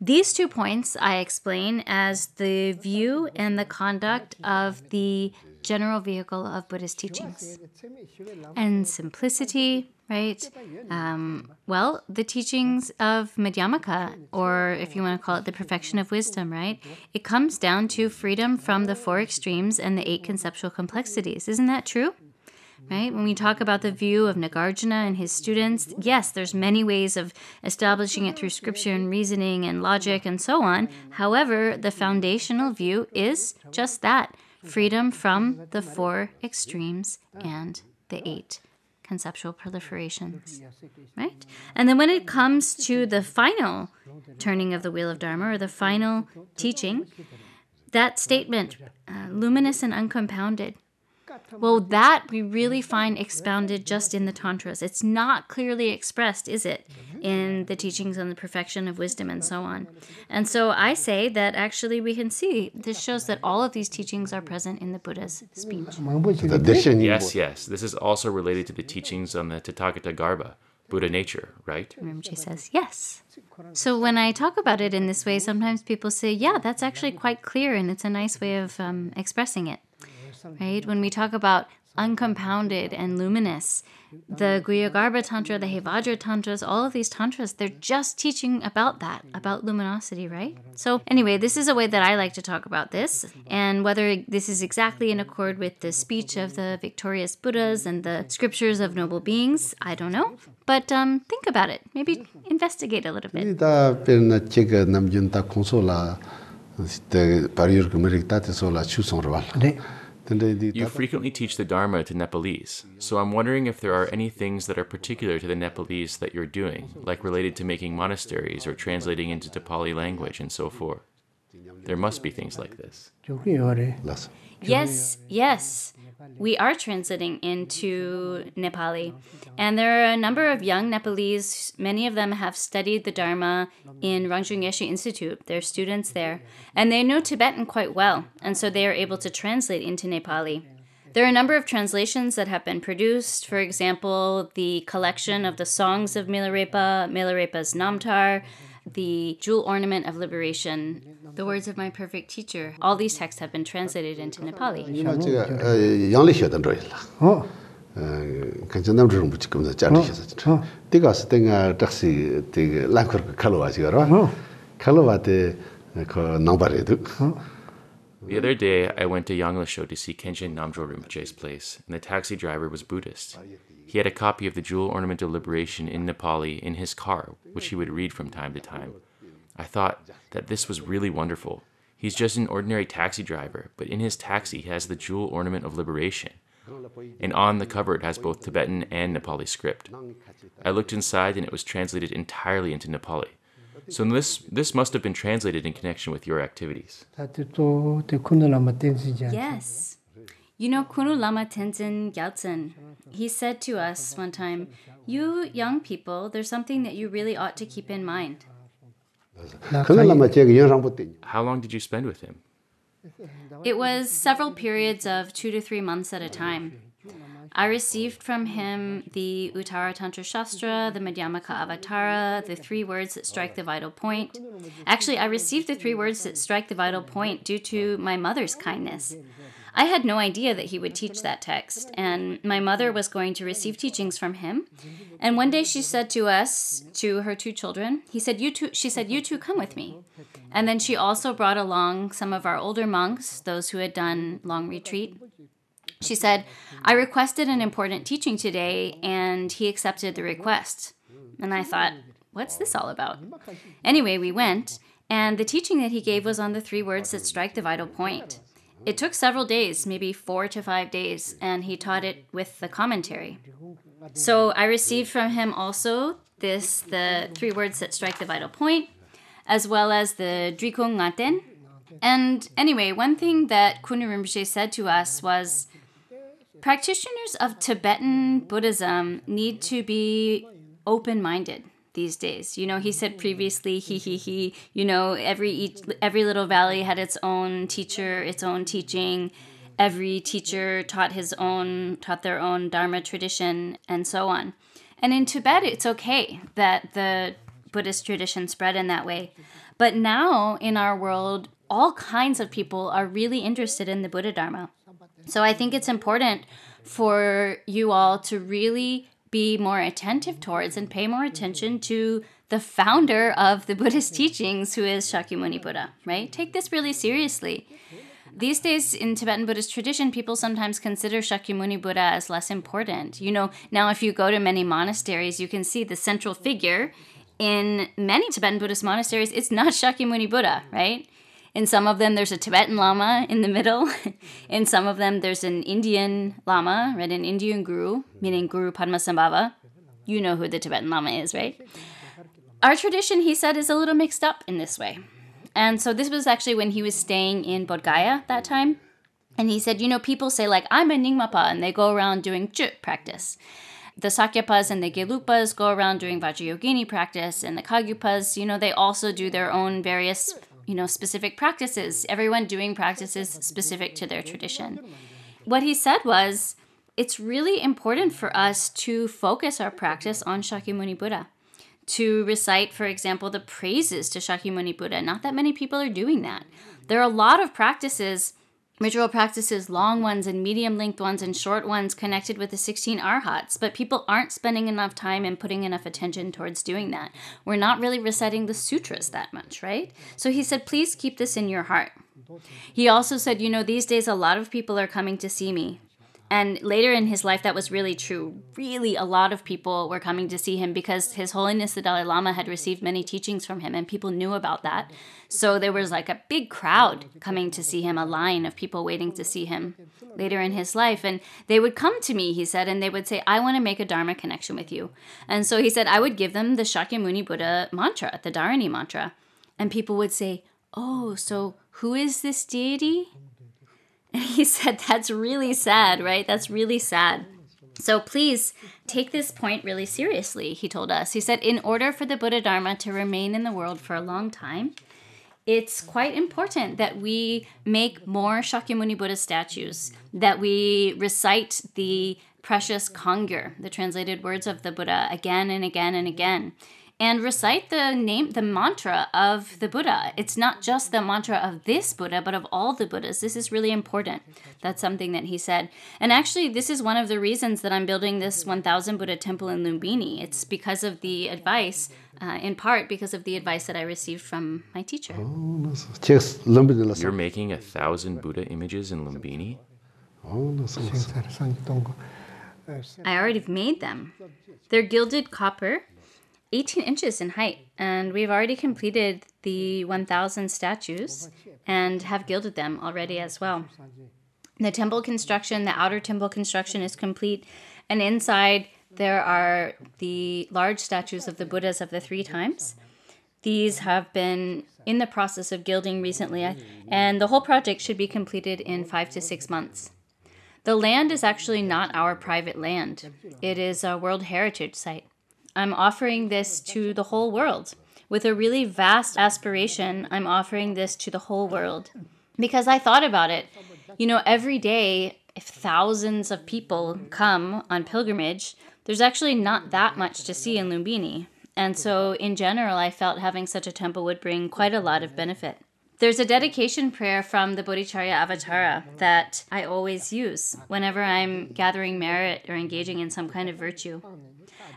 these 2 points I explain as the view and the conduct of the general vehicle of Buddhist teachings. And simplicity, right? Well, the teachings of Madhyamaka, or if you want to call it the perfection of wisdom, right? It comes down to freedom from the 4 extremes and the 8 conceptual complexities. Isn't that true? Right? When we talk about the view of Nagarjuna and his students, yes, there's many ways of establishing it through scripture and reasoning and logic and so on. However, the foundational view is just that, freedom from the 4 extremes and the 8 conceptual proliferations, right? And then when it comes to the final turning of the wheel of Dharma, or the final teaching, that statement, luminous and uncompounded, well, that we really find expounded just in the Tantras. It's not clearly expressed, is it, in the teachings on the perfection of wisdom and so on. And so I say that actually we can see, this shows that all of these teachings are present in the Buddha's speech. The addition, yes. This is also related to the teachings on the Tathagata Garba, Buddha nature, right? Rinpoche says, yes. So when I talk about it in this way, sometimes people say, yeah, that's actually quite clear, and it's a nice way of expressing it. Right? When we talk about uncompounded and luminous, the Guhyagarbha Tantra, the Hevajra Tantras, all of these Tantras, they're just teaching about that, about luminosity, right? So anyway, this is a way that I like to talk about this, and whether this is exactly in accord with the speech of the victorious Buddhas and the scriptures of noble beings, I don't know, but think about it, maybe investigate a little bit. You frequently teach the Dharma to Nepalese, so I'm wondering if there are any things that are particular to the Nepalese that you're doing, like related to making monasteries or translating into Nepali language and so forth. There must be things like this. Yes. We are translating into Nepali. And there are a number of young Nepalese, many of them have studied the Dharma in Rangjung Geshe Institute. They're students there. And they know Tibetan quite well, and so they are able to translate into Nepali. There are a number of translations that have been produced. For example, the collection of the songs of Milarepa, Milarepa's Namtar, the Jewel Ornament of Liberation, the words of my perfect teacher. All these texts have been translated into Nepali. The other day, I went to Yanglisho to see Khenchen Namdrol Rinpoche's place, and the taxi driver was Buddhist. He had a copy of the Jewel Ornament of Liberation in Nepali in his car, which he would read from time to time. I thought that this was really wonderful. He's just an ordinary taxi driver, but in his taxi he has the Jewel Ornament of Liberation. And on the cover it has both Tibetan and Nepali script. I looked inside and it was translated entirely into Nepali. So this must have been translated in connection with your activities. Yes. You know, Kunu Lama Tenzin Gyaltsen, he said to us one time, you young people, there's something that you really ought to keep in mind. How long did you spend with him? It was several periods of 2 to 3 months at a time. I received from him the Uttara Tantra Shastra, the Madhyamaka Avatara, the 3 words that strike the vital point. Actually, I received the 3 words that strike the vital point due to my mother's kindness. I had no idea that he would teach that text, and my mother was going to receive teachings from him. And one day she said to us, to her two children, she said, you two come with me. And then she also brought along some of our older monks, those who had done long retreat. She said, I requested an important teaching today, and he accepted the request. And I thought, what's this all about? Anyway, we went, and the teaching that he gave was on the three words that strike the vital point. It took several days, maybe 4 to 5 days, and he taught it with the commentary. So I received from him also the three words that strike the vital point, as well as the Drikung Ngaten. And anyway, one thing that Kunur Rinpoche said to us was, practitioners of Tibetan Buddhism need to be open-minded these days. You know, he said previously, you know, every little valley had its own teacher, its own teaching. Every teacher taught their own Dharma tradition, and so on. And in Tibet, it's okay that the Buddhist tradition spread in that way. But now in our world, all kinds of people are really interested in the Buddha Dharma. So I think it's important for you all to really be more attentive towards and pay more attention to the founder of the Buddhist teachings, who is Shakyamuni Buddha, right? Take this really seriously. These days in Tibetan Buddhist tradition, people sometimes consider Shakyamuni Buddha as less important. You know, now if you go to many monasteries, you can see the central figure in many Tibetan Buddhist monasteries, it's not Shakyamuni Buddha, right? In some of them, there's a Tibetan Lama in the middle. In some of them, there's an Indian Lama, right? An Indian guru, meaning Guru Padmasambhava. You know who the Tibetan Lama is, right? Our tradition, he said, is a little mixed up in this way. And so this was actually when he was staying in Bodh Gaya that time. And he said, you know, people say, like, I'm a Nyingmapa, and they go around doing Chöp practice. The Sakyapas and the Gelupas go around doing Vajrayogini practice, and the Kagyupas, you know, they also do their own various, you know, specific practices, everyone doing practices specific to their tradition. What he said was, it's really important for us to focus our practice on Shakyamuni Buddha, to recite, for example, the praises to Shakyamuni Buddha. Not that many people are doing that. There are a lot of practices, ritual practices, long ones and medium-length ones and short ones connected with the 16 Arhats, but people aren't spending enough time and putting enough attention towards doing that. We're not really reciting the sutras that much, right? So he said, please keep this in your heart. He also said, you know, these days a lot of people are coming to see me. And later in his life, that was really true. Really, a lot of people were coming to see him because His Holiness the Dalai Lama had received many teachings from him, and people knew about that. So there was like a big crowd coming to see him, a line of people waiting to see him later in his life. And they would come to me, he said, and they would say, I want to make a Dharma connection with you. And so he said, I would give them the Shakyamuni Buddha mantra, the Dharani mantra. And people would say, oh, so who is this deity? And he said, that's really sad, right? That's really sad. So please take this point really seriously, he told us. He said, in order for the Buddha Dharma to remain in the world for a long time, it's quite important that we make more Shakyamuni Buddha statues, that we recite the precious Kangyur, the translated words of the Buddha, again and again and again. And recite the name, the mantra of the Buddha. It's not just the mantra of this Buddha, but of all the Buddhas. This is really important. That's something that he said. And actually, this is one of the reasons that I'm building this 1000 Buddha temple in Lumbini. It's because of the advice, in part because of the advice that I received from my teacher. You're making 1,000 Buddha images in Lumbini? I already made them. They're gilded copper, 18 inches in height, and we've already completed the 1,000 statues and have gilded them already as well. The temple construction, the outer temple construction is complete, and inside there are the large statues of the Buddhas of the three times. These have been in the process of gilding recently, and the whole project should be completed in 5 to 6 months. The land is actually not our private land. It is a World Heritage Site. I'm offering this to the whole world. With a really vast aspiration, I'm offering this to the whole world. Because I thought about it. You know, every day, if thousands of people come on pilgrimage, there's actually not that much to see in Lumbini. And so, in general, I felt having such a temple would bring quite a lot of benefit. There's a dedication prayer from the Bodhicharya Avatara that I always use whenever I'm gathering merit or engaging in some kind of virtue.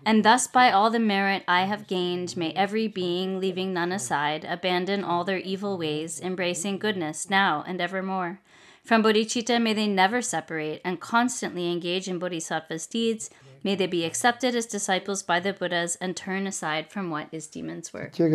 And thus by all the merit I have gained, may every being, leaving none aside, abandon all their evil ways, embracing goodness now and evermore. From bodhicitta may they never separate and constantly engage in bodhisattva's deeds. May they be accepted as disciples by the Buddhas and turn aside from what is demon's work. The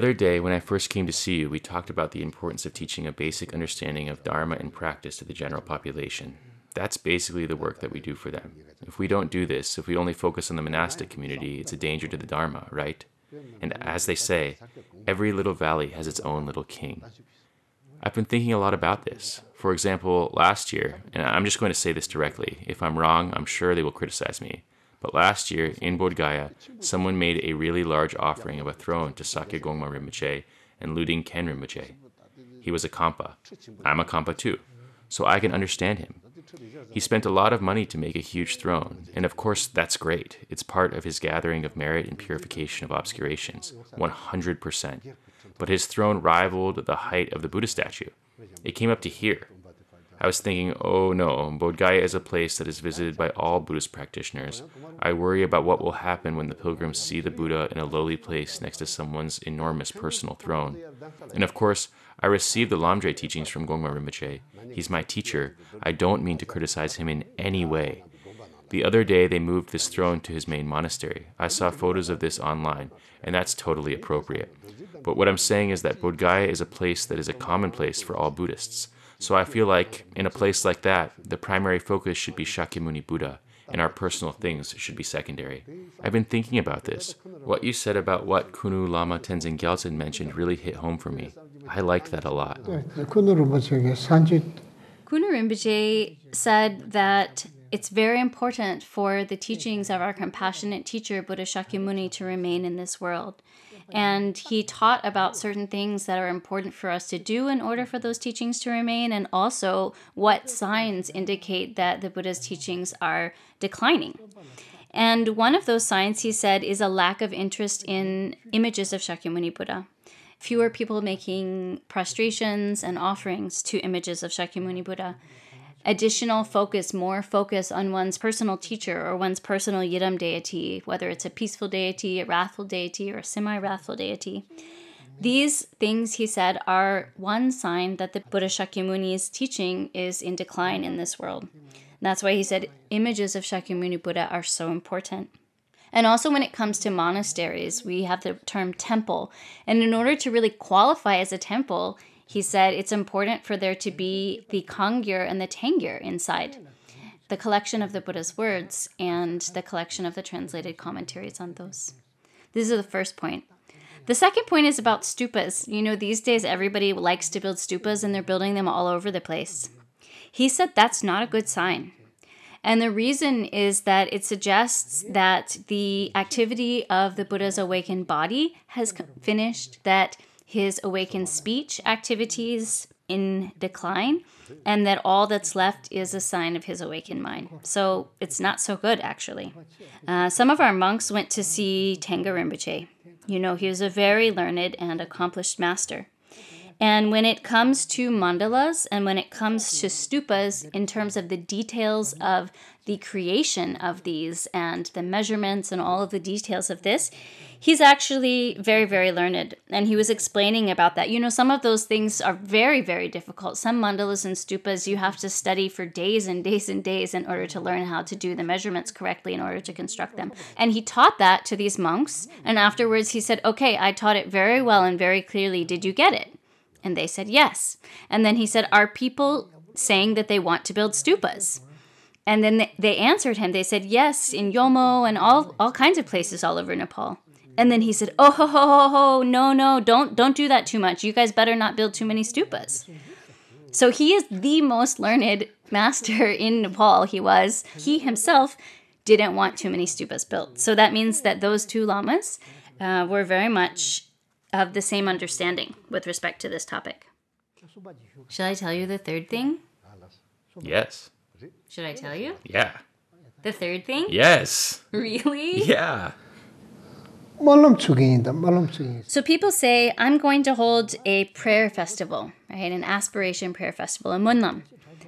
other day, when I first came to see you, we talked about the importance of teaching a basic understanding of Dharma and practice to the general population. That's basically the work that we do for them. If we don't do this, if we only focus on the monastic community, it's a danger to the Dharma, right? And as they say, every little valley has its own little king. I've been thinking a lot about this. For example, last year, and I'm just going to say this directly. If I'm wrong, I'm sure they will criticize me. But last year, in Bodh Gaya, someone made a really large offering of a throne to Sakya Gongma Rinpoche and Lüden Ken Rinpoche. He was a Kampa. I'm a Kampa too, so I can understand him. He spent a lot of money to make a huge throne, and of course that's great. It's part of his gathering of merit and purification of obscurations, 100%. But his throne rivaled the height of the Buddha statue. It came up to here. I was thinking, oh no, Bodh Gaya is a place that is visited by all Buddhist practitioners. I worry about what will happen when the pilgrims see the Buddha in a lowly place next to someone's enormous personal throne. And of course, I received the Lamdre teachings from Gongma Rinpoche. He's my teacher. I don't mean to criticize him in any way. The other day, they moved this throne to his main monastery. I saw photos of this online, and that's totally appropriate. But what I'm saying is that Bodh Gaya is a place that is a common place for all Buddhists. So I feel like, in a place like that, the primary focus should be Shakyamuni Buddha, and our personal things should be secondary. I've been thinking about this. What you said about what Kunu Lama Tenzin Gyaltsen mentioned really hit home for me. I liked that a lot. Kunu Rinpoche said that it's very important for the teachings of our compassionate teacher, Buddha Shakyamuni, to remain in this world. And he taught about certain things that are important for us to do in order for those teachings to remain, and also what signs indicate that the Buddha's teachings are declining. And one of those signs, he said, is a lack of interest in images of Shakyamuni Buddha. Fewer people making prostrations and offerings to images of Shakyamuni Buddha. Additional focus, more focus on one's personal teacher or one's personal Yidam deity, whether it's a peaceful deity, a wrathful deity, or a semi-wrathful deity. These things, he said, are one sign that the Buddha Shakyamuni's teaching is in decline in this world. And that's why he said images of Shakyamuni Buddha are so important. And also when it comes to monasteries, we have the term temple. And in order to really qualify as a temple, he said it's important for there to be the Kangyur and the Tengyur inside, the collection of the Buddha's words and the collection of the translated commentaries on those. This is the first point. The second point is about stupas. You know, these days everybody likes to build stupas and they're building them all over the place. He said that's not a good sign. And the reason is that it suggests that the activity of the Buddha's awakened body has finished, that his awakened speech activities in decline, and that all that's left is a sign of his awakened mind. So it's not so good, actually. Some of our monks went to see Tenga Rinpoche. You know, he was a very learned and accomplished master. And when it comes to mandalas and when it comes to stupas, in terms of the details of the creation of these and the measurements and all of the details of this, he's actually very, very learned. And he was explaining about that. You know, some of those things are very, very difficult. Some mandalas and stupas you have to study for days and days and days in order to learn how to do the measurements correctly in order to construct them. And he taught that to these monks. And afterwards he said, okay, I taught it very well and very clearly. Did you get it? And they said yes. And then he said, are people saying that they want to build stupas? And then they answered him. They said yes, in Yomo and all kinds of places all over Nepal. And then he said, oh, ho, ho, ho, ho, no, don't do that too much. You guys better not build too many stupas. So he is the most learned master in Nepal. He himself didn't want too many stupas built. So that means that those two lamas were very much of the same understanding with respect to this topic. Shall I tell you the third thing? Yes. Should I tell you? Yeah. The third thing? Yes. Really? Yeah. So people say, I'm going to hold a prayer festival, right? An aspiration prayer festival, a munlam.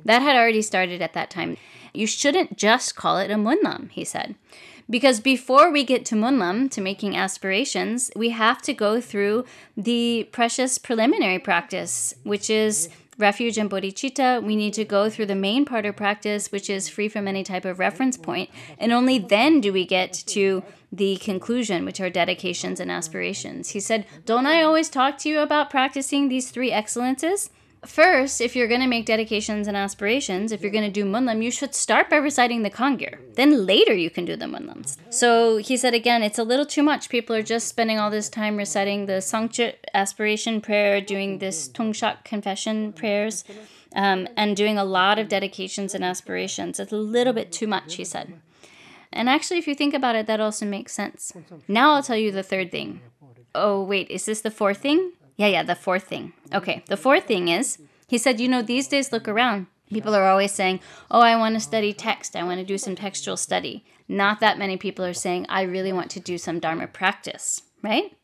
That had already started at that time. You shouldn't just call it a munlam, he said. Because before we get to munlam, to making aspirations, we have to go through the precious preliminary practice, which is refuge and bodhicitta. We need to go through the main part of practice, which is free from any type of reference point. And only then do we get to the conclusion, which are dedications and aspirations. He said, don't I always talk to you about practicing these three excellences? First, if you're going to make dedications and aspirations, if you're going to do munlam, you should start by reciting the kangir. Then later you can do the munlams. So he said again, it's a little too much. People are just spending all this time reciting the sangchit aspiration prayer, doing this tongshak confession prayers, and doing a lot of dedications and aspirations. It's a little bit too much, he said. And actually, if you think about it, that also makes sense. Now I'll tell you the third thing. Oh, wait, is this the fourth thing? Yeah, the fourth thing. Okay, the fourth thing is, he said, you know, these days, look around. People are always saying, oh, I want to study text. I want to do some textual study. Not that many people are saying, I really want to do some Dharma practice, right?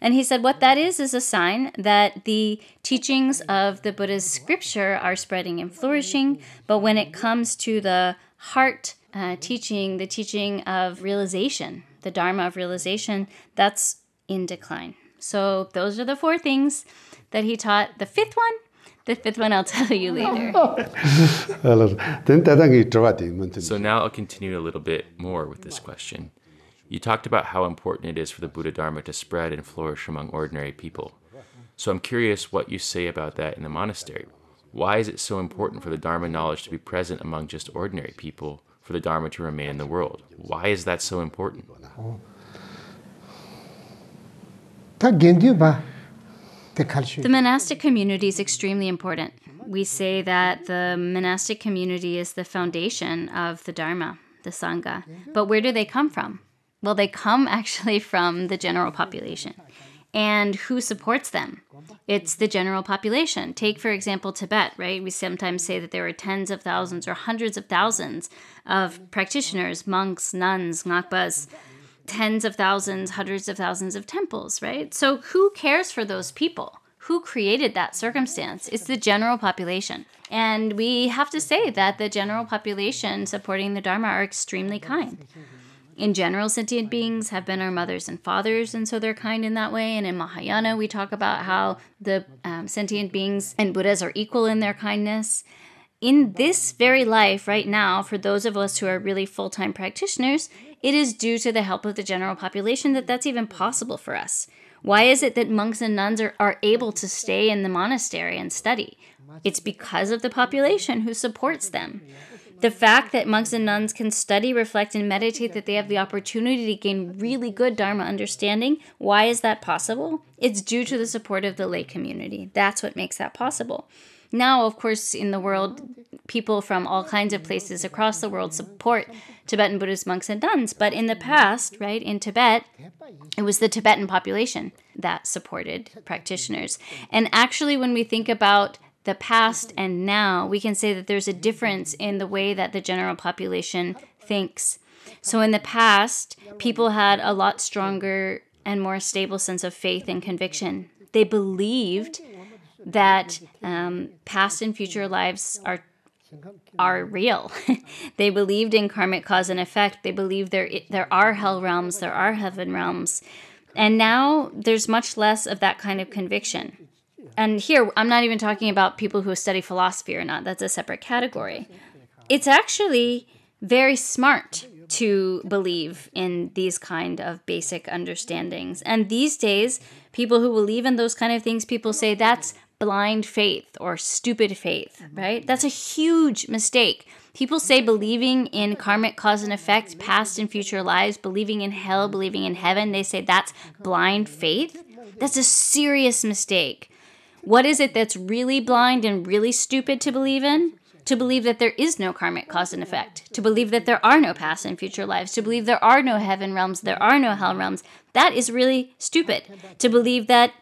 And he said, what that is a sign that the teachings of the Buddha's scripture are spreading and flourishing. But when it comes to the heart teaching, the teaching of realization, the Dharma of realization, that's in decline. So those are the four things that he taught. The fifth one I'll tell you later. So now I'll continue a little bit more with this question. You talked about how important it is for the Buddha Dharma to spread and flourish among ordinary people. So I'm curious what you say about that in the monastery. Why is it so important for the Dharma knowledge to be present among just ordinary people, for the Dharma to remain in the world? Why is that so important? The monastic community is extremely important. We say that the monastic community is the foundation of the Dharma, the Sangha. But where do they come from? Well, they come actually from the general population. And who supports them? It's the general population. Take, for example, Tibet, right? We sometimes say that there were tens of thousands or hundreds of thousands of practitioners, monks, nuns, Ngakpas, tens of thousands, hundreds of thousands of temples, right? So who cares for those people? Who created that circumstance? It's the general population. And we have to say that the general population supporting the Dharma are extremely kind. In general, sentient beings have been our mothers and fathers, and so they're kind in that way. And in Mahayana, we talk about how the sentient beings and Buddhas are equal in their kindness. In this very life right now, for those of us who are really full-time practitioners, it is due to the help of the general population that that's even possible for us. Why is it that monks and nuns are able to stay in the monastery and study? It's because of the population who supports them. The fact that monks and nuns can study, reflect, and meditate, that they have the opportunity to gain really good Dharma understanding, why is that possible? It's due to the support of the lay community. That's what makes that possible. Now, of course, in the world, people from all kinds of places across the world support Tibetan Buddhist monks and nuns. But in the past, right, in Tibet, it was the Tibetan population that supported practitioners. And actually, when we think about the past and now, we can say that there's a difference in the way that the general population thinks. So in the past, people had a lot stronger and more stable sense of faith and conviction. They believed that past and future lives are real. They believed in karmic cause and effect. They believed there are hell realms, there are heaven realms. And now there's much less of that kind of conviction. And here, I'm not even talking about people who study philosophy or not. That's a separate category. It's actually very smart to believe in these kind of basic understandings. And these days, people who believe in those kind of things, people say that's blind faith or stupid faith, right? That's a huge mistake. People say believing in karmic cause and effect, past and future lives, believing in hell, believing in heaven, they say that's blind faith. That's a serious mistake. What is it that's really blind and really stupid to believe in? To believe that there is no karmic cause and effect, to believe that there are no past and future lives, to believe there are no heaven realms, there are no hell realms, that is really stupid. To believe that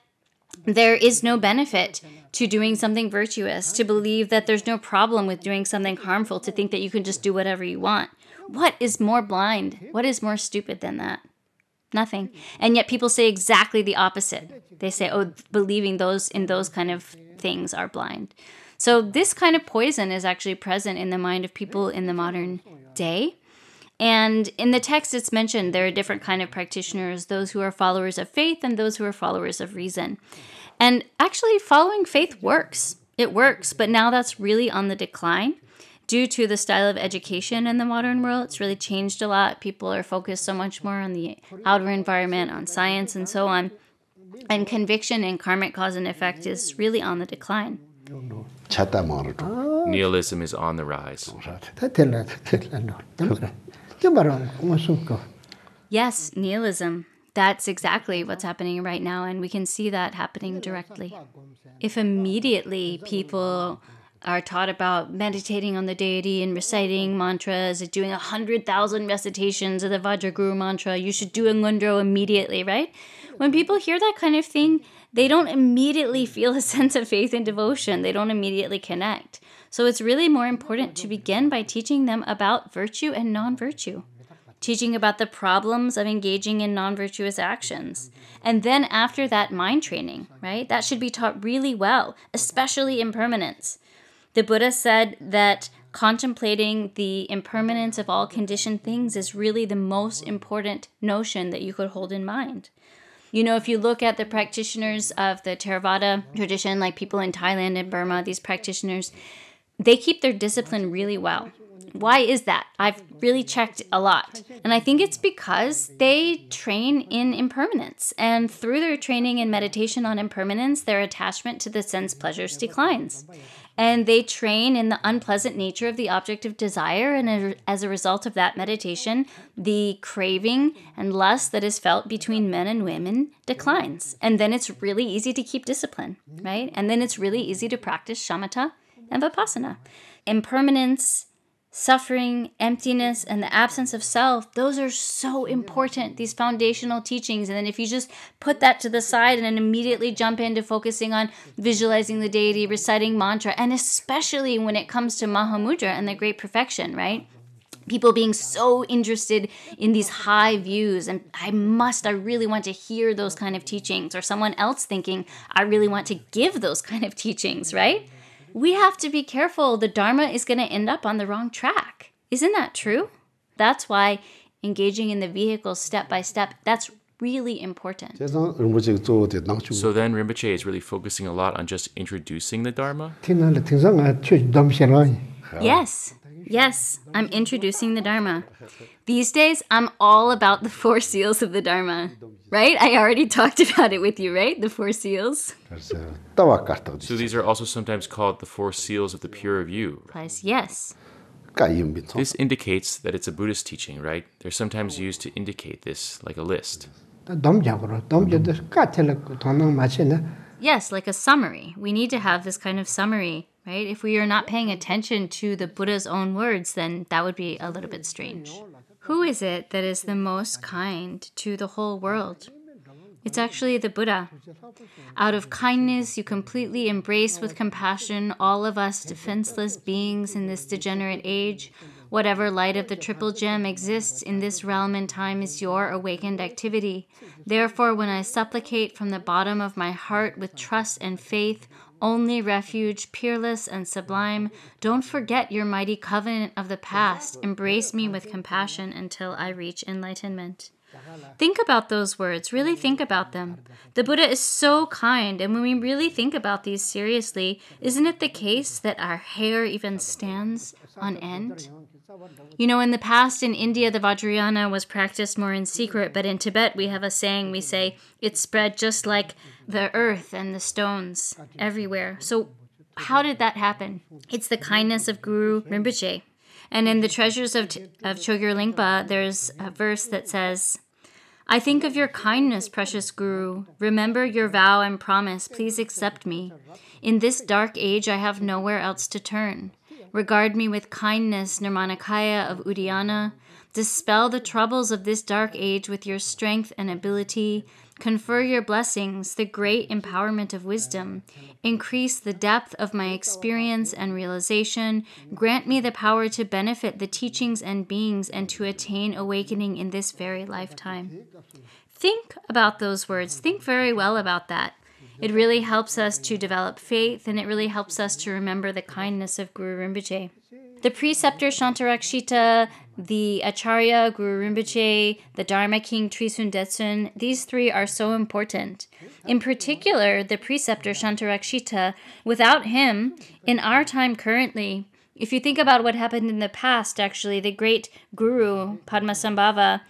There is no benefit to doing something virtuous, to believe that there's no problem with doing something harmful, to think that you can just do whatever you want. What is more blind? What is more stupid than that? Nothing. And yet people say exactly the opposite. They say, oh, believing those kind of things are blind. So this kind of poison is actually present in the mind of people in the modern day. And in the text it's mentioned there are different kind of practitioners, those who are followers of faith and those who are followers of reason. And actually following faith works. It works, but now that's really on the decline. Due to the style of education in the modern world, it's really changed a lot. People are focused so much more on the outer environment, on science and so on. And conviction in karmic cause and effect is really on the decline. Nihilism is on the rise. Yes, nihilism. That's exactly what's happening right now, and we can see that happening directly. If immediately people are taught about meditating on the deity and reciting mantras, doing 100,000 recitations of the Vajraguru mantra, you should do a Ngundro immediately, right? When people hear that kind of thing, they don't immediately feel a sense of faith and devotion. They don't immediately connect. So it's really more important to begin by teaching them about virtue and non-virtue, teaching about the problems of engaging in non-virtuous actions. And then after that, mind training, right? That should be taught really well, especially impermanence. The Buddha said that contemplating the impermanence of all conditioned things is really the most important notion that you could hold in mind. You know, if you look at the practitioners of the Theravada tradition, like people in Thailand and Burma, these practitioners, they keep their discipline really well. Why is that? I've really checked a lot. And I think it's because they train in impermanence. And through their training and meditation on impermanence, their attachment to the sense pleasures declines. And they train in the unpleasant nature of the object of desire. And as a result of that meditation, the craving and lust that is felt between men and women declines. And then it's really easy to keep discipline, right? And then it's really easy to practice shamatha and vipassana. Impermanence, suffering, emptiness, and the absence of self, those are so important, these foundational teachings. And then if you just put that to the side and then immediately jump into focusing on visualizing the deity, reciting mantra, and especially when it comes to Mahamudra and the great perfection, right? People being so interested in these high views and I really want to hear those kind of teachings, or someone else thinking, I really want to give those kind of teachings, right? We have to be careful. The Dharma is going to end up on the wrong track. Isn't that true? That's why engaging in the vehicle step by step, that's really important. So then Rinpoche is really focusing a lot on just introducing the Dharma? Yes. Yes, I'm introducing the Dharma. These days, I'm all about the 4 seals of the Dharma, right? I already talked about it with you, right? The 4 seals. So these are also sometimes called the 4 seals of the pure view. Yes. This indicates that it's a Buddhist teaching, right? They're sometimes used to indicate this, like a list. Yes, like a summary. We need to have this kind of summary. Right? If we are not paying attention to the Buddha's own words, then that would be a little bit strange. Who is it that is the most kind to the whole world? It's actually the Buddha. Out of kindness, you completely embrace with compassion all of us defenseless beings in this degenerate age. Whatever light of the triple gem exists in this realm and time is your awakened activity. Therefore, when I supplicate from the bottom of my heart with trust and faith, only refuge, peerless and sublime, don't forget your mighty covenant of the past. Embrace me with compassion until I reach enlightenment. Think about those words. Really think about them. The Buddha is so kind, and when we really think about these seriously, isn't it the case that our hair even stands on end? You know, in the past in India, the Vajrayana was practiced more in secret, but in Tibet we have a saying, we say, it spread just like the earth and the stones everywhere. So how did that happen? It's the kindness of Guru Rinpoche. And in the treasures of Chogyur Lingpa, there's a verse that says, I think of your kindness, precious Guru. Remember your vow and promise. Please accept me. In this dark age, I have nowhere else to turn. Regard me with kindness, Nirmanakaya of Udayana. Dispel the troubles of this dark age with your strength and ability. Confer your blessings, the great empowerment of wisdom. Increase the depth of my experience and realization. Grant me the power to benefit the teachings and beings and to attain awakening in this very lifetime. Think about those words. Think very well about that. It really helps us to develop faith, and it really helps us to remember the kindness of Guru Rinpoche. The preceptor Shantarakshita, the Acharya Guru Rinpoche, the Dharma King Trisun Detsun, these three are so important. In particular, the preceptor Shantarakshita, without him, in our time currently, if you think about what happened in the past, actually, the great Guru Padmasambhava,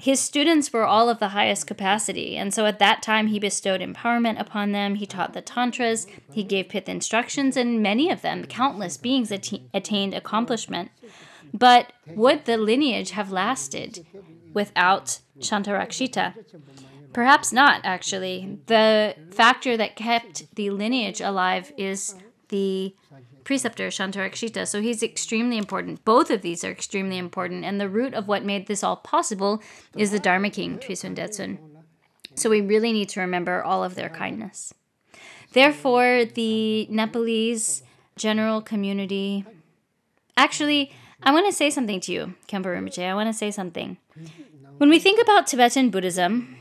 his students were all of the highest capacity, and so at that time he bestowed empowerment upon them, he taught the tantras, he gave pith instructions, and many of them, countless beings, attained accomplishment. But would the lineage have lasted without Shantarakshita? Perhaps not, actually. The factor that kept the lineage alive is the preceptor Shantarakshita, so he's extremely important. Both of these are extremely important, and the root of what made this all possible is the Dharma King, Trisun Detsun. So we really need to remember all of their kindness. Therefore, the Nepalese general community... Actually, I want to say something to you, Khyentse Rinpoche. I want to say something. When we think about Tibetan Buddhism,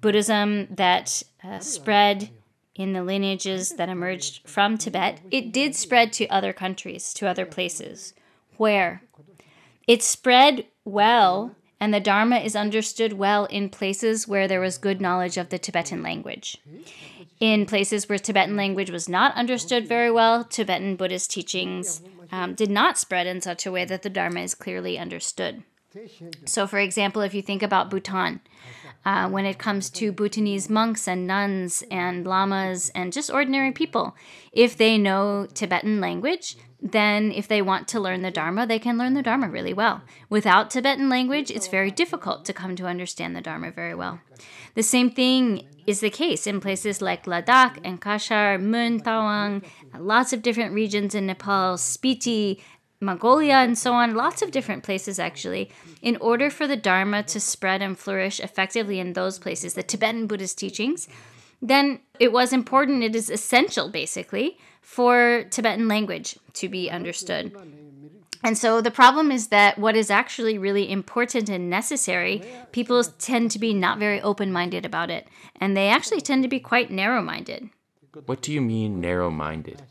Buddhism that spread in the lineages that emerged from Tibet, it did spread to other countries, to other places. Where? It spread well, and the Dharma is understood well in places where there was good knowledge of the Tibetan language. In places where Tibetan language was not understood very well, Tibetan Buddhist teachings did not spread in such a way that the Dharma is clearly understood. So, for example, if you think about Bhutan, when it comes to Bhutanese monks and nuns and lamas and just ordinary people, if they know Tibetan language, then if they want to learn the Dharma, they can learn the Dharma really well. Without Tibetan language, it's very difficult to come to understand the Dharma very well. The same thing is the case in places like Ladakh and Kashgar, Mun, Tawang, lots of different regions in Nepal, Spiti, Mongolia, and so on, lots of different places actually. In order for the Dharma to spread and flourish effectively in those places, the Tibetan Buddhist teachings, then it was important, it is essential basically, for Tibetan language to be understood. And so the problem is that what is actually really important and necessary, people tend to be not very open-minded about it, and they actually tend to be quite narrow-minded. What do you mean narrow-minded?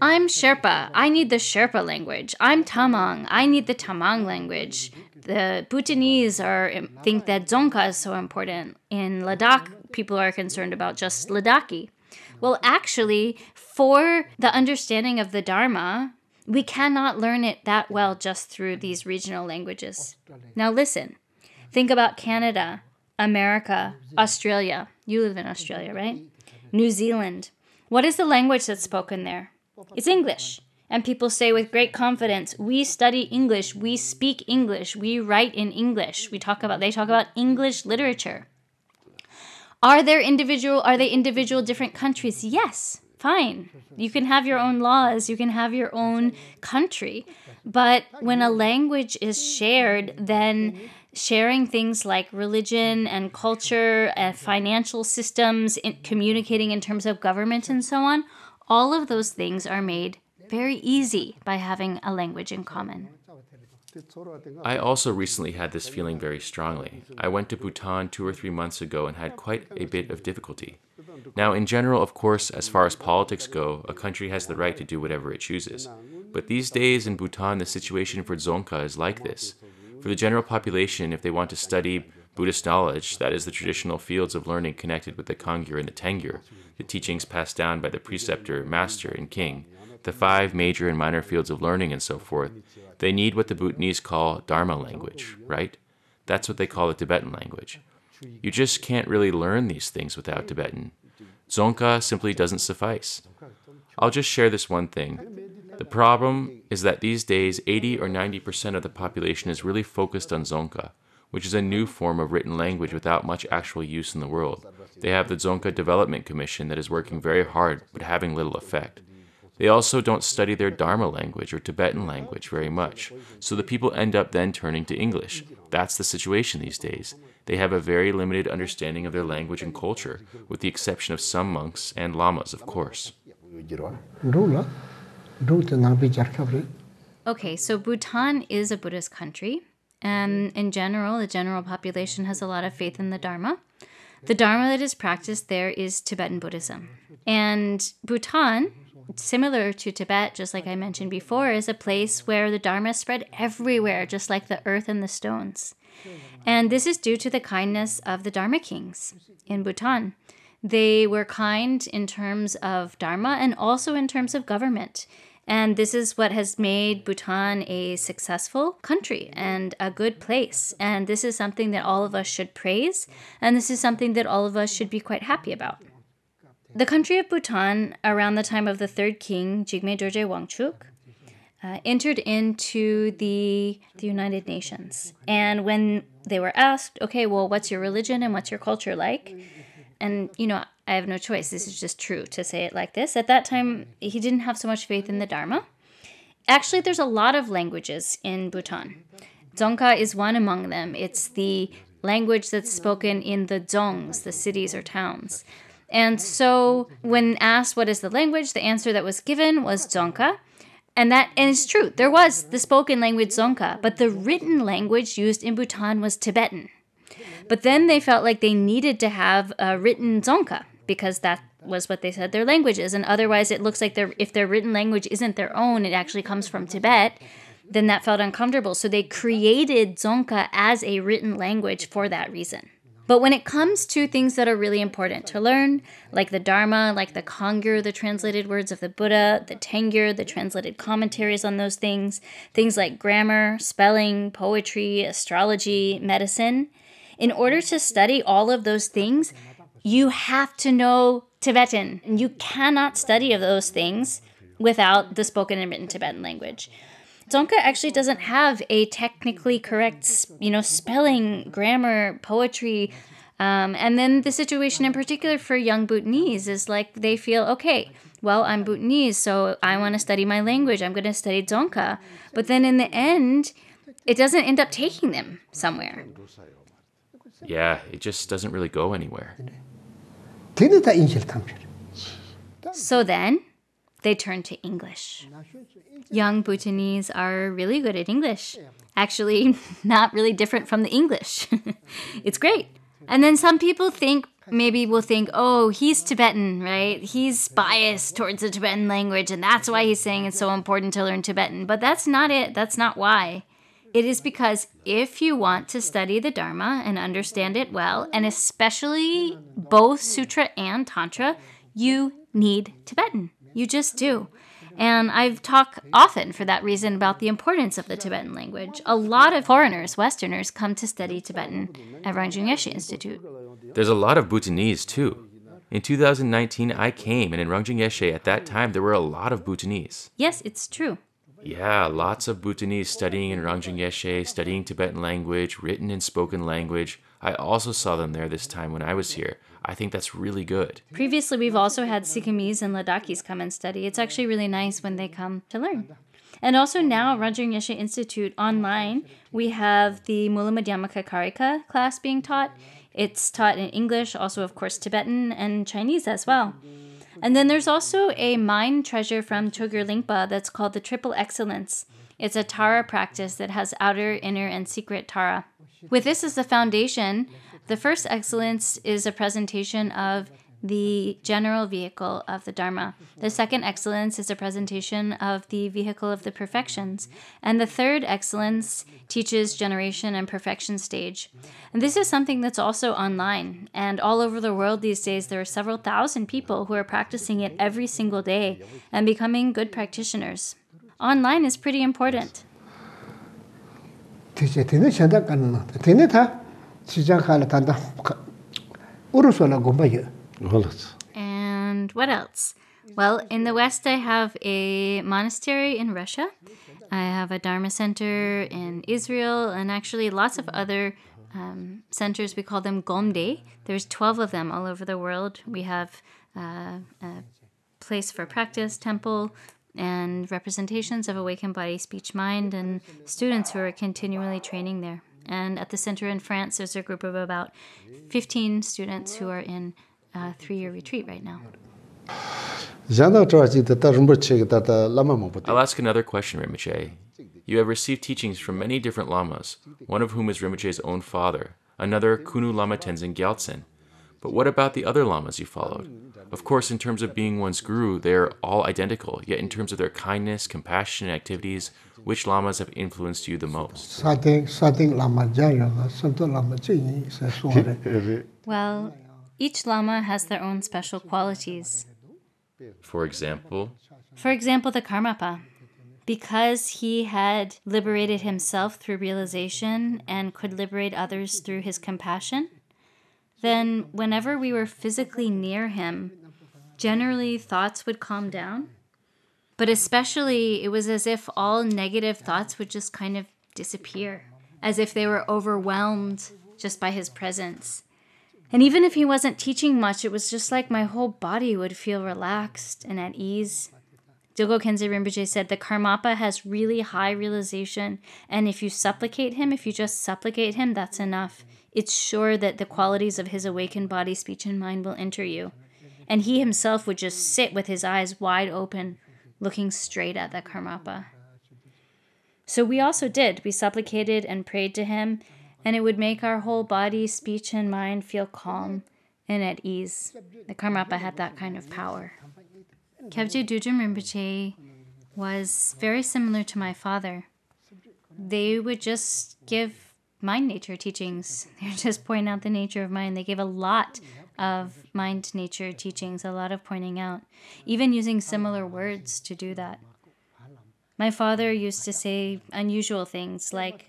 I'm Sherpa. I need the Sherpa language. I'm Tamang. I need the Tamang language. The Bhutanese think that Dzongkha is so important. In Ladakh, people are concerned about just Ladakhi. Well, actually, for the understanding of the Dharma, we cannot learn it that well just through these regional languages. Now listen. Think about Canada, America, Australia. You live in Australia, right? New Zealand. What is the language that's spoken there? It's English. And people say with great confidence, we study English, we speak English, we write in English. They talk about English literature. Are they individual different countries? Yes, fine. You can have your own laws, you can have your own country. But when a language is shared, then sharing things like religion and culture and financial systems, communicating in terms of government and so on, all of those things are made very easy by having a language in common. I also recently had this feeling very strongly. I went to Bhutan 2 or 3 months ago and had quite a bit of difficulty. Now, in general, of course, as far as politics go, a country has the right to do whatever it chooses. But these days in Bhutan, the situation for Dzongkha is like this. For the general population, if they want to study Buddhist knowledge, that is the traditional fields of learning connected with the Kangyur and the Tengyur, the teachings passed down by the preceptor, master, and king, the 5 major and minor fields of learning and so forth, they need what the Bhutanese call Dharma language, right? That's what they call the Tibetan language. You just can't really learn these things without Tibetan. Dzongkha simply doesn't suffice. I'll just share this one thing. The problem is that these days, 80 or 90% of the population is really focused on Dzongkha, which is a new form of written language without much actual use in the world. They have the Dzongkha Development Commission that is working very hard, but having little effect. They also don't study their Dharma language or Tibetan language very much, so the people end up then turning to English, That's the situation these days. They have a very limited understanding of their language and culture, with the exception of some monks and lamas, of course. Okay, so Bhutan is a Buddhist country, and in general, the general population has a lot of faith in the Dharma. The Dharma that is practiced there is Tibetan Buddhism. And Bhutan, similar to Tibet, just like I mentioned before, is a place where the Dharma spread everywhere, just like the earth and the stones. And this is due to the kindness of the Dharma kings in Bhutan. They were kind in terms of Dharma and also in terms of government. And this is what has made Bhutan a successful country and a good place. And this is something that all of us should praise. And this is something that all of us should be quite happy about. The country of Bhutan, around the time of the third king, Jigme Dorje Wangchuk, entered into the United Nations. And when they were asked, okay, well, what's your religion and what's your culture like? And, you know, I have no choice. This is just true to say it like this. At that time, he didn't have so much faith in the Dharma. Actually, there's a lot of languages in Bhutan. Dzongkha is one among them. It's the language that's spoken in the dzongs, the cities or towns. And so when asked what is the language, the answer that was given was Dzongkha. And it's true, there was the spoken language Dzongkha, but the written language used in Bhutan was Tibetan. But then they felt like they needed to have a written Dzongkha, because that was what they said their language is. And otherwise it looks like if their written language isn't their own, it actually comes from Tibet, then that felt uncomfortable. So they created Dzongkha as a written language for that reason. But when it comes to things that are really important to learn, like the Dharma, like the Kangyur, the translated words of the Buddha, the Tengyur, the translated commentaries on those things like grammar, spelling, poetry, astrology, medicine, in order to study all of those things, you have to know Tibetan. You cannot study of those things without the spoken and written Tibetan language. Dzongkha actually doesn't have a technically correct, spelling, grammar, poetry. And then the situation in particular for young Bhutanese is like they feel, okay, well, I'm Bhutanese, so I want to study my language. I'm going to study Dzongkha. But then in the end, it doesn't end up taking them somewhere. Yeah, it just doesn't really go anywhere. So then, they turn to English. Young Bhutanese are really good at English. Actually, not really different from the English. It's great. And then some people will think, oh, he's Tibetan, right? He's biased towards the Tibetan language, and that's why he's saying it's so important to learn Tibetan. But that's not it. That's not why. It is because if you want to study the Dharma and understand it well, and especially both Sutra and Tantra, you need Tibetan. You just do. And I've talked often for that reason about the importance of the Tibetan language. A lot of foreigners, Westerners, come to study Tibetan at Ranjung Yeshe Institute. There's a lot of Bhutanese, too. In 2019, I came, and in Ranjung Yeshe at that time, there were a lot of Bhutanese. Yes, it's true. Yeah, lots of Bhutanese studying in Ranjung Yeshe, studying Tibetan language, written and spoken language. I also saw them there this time when I was here. I think that's really good. Previously, we've also had Sikkimese and Ladakhis come and study. It's actually really nice when they come to learn. And also now, Ranjung Yeshe Institute online, we have the Mula Madhyamaka Karika class being taught. It's taught in English, also, of course, Tibetan and Chinese as well. And then there's also a mind treasure from Chogyur Lingpa that's called the Triple Excellence. It's a Tara practice that has outer, inner, and secret Tara. With this as the foundation, the first excellence is a presentation of the general vehicle of the Dharma. The second excellence is a presentation of the vehicle of the perfections. And the third excellence teaches generation and perfection stage. And this is something that's also online. And all over the world these days, there are several thousand people who are practicing it every single day and becoming good practitioners. Online is pretty important. And what else? Well, in the West, I have a monastery in Russia. I have a Dharma center in Israel, and actually lots of other centers. We call them Gomde. There's 12 of them all over the world. We have a place for practice, temple, and representations of awakened body, speech, mind, and students who are continually training there. And at the center in France, there's a group of about 15 students who are in a 3-year retreat right now. I'll ask another question, Rinpoche. You have received teachings from many different lamas, one of whom is Rinpoche's own father, another Kunu Lama Tenzin Gyaltsen. But what about the other lamas you followed? Of course, in terms of being one's guru, they are all identical, yet in terms of their kindness, compassion, and activities, which lamas have influenced you the most? Well, each lama has their own special qualities. For example, the Karmapa. Because he had liberated himself through realization and could liberate others through his compassion, then whenever we were physically near him, generally thoughts would calm down. But especially, it was as if all negative thoughts would just kind of disappear, as if they were overwhelmed just by his presence. And even if he wasn't teaching much, it was just like my whole body would feel relaxed and at ease. Dilgo Khyentse Rinpoche said, the Karmapa has really high realization, and if you just supplicate him, that's enough. It's sure that the qualities of his awakened body, speech, and mind will enter you. And he himself would just sit with his eyes wide open, looking straight at the Karmapa. So we also did. We supplicated and prayed to him, and it would make our whole body, speech, and mind feel calm and at ease. The Karmapa had that kind of power. Khyentse Dujin Rinpoche was very similar to my father. They would just give mind nature teachings. They just point out the nature of mind. They gave a lot of mind nature teachings, a lot of pointing out, even using similar words to do that. My father used to say unusual things like,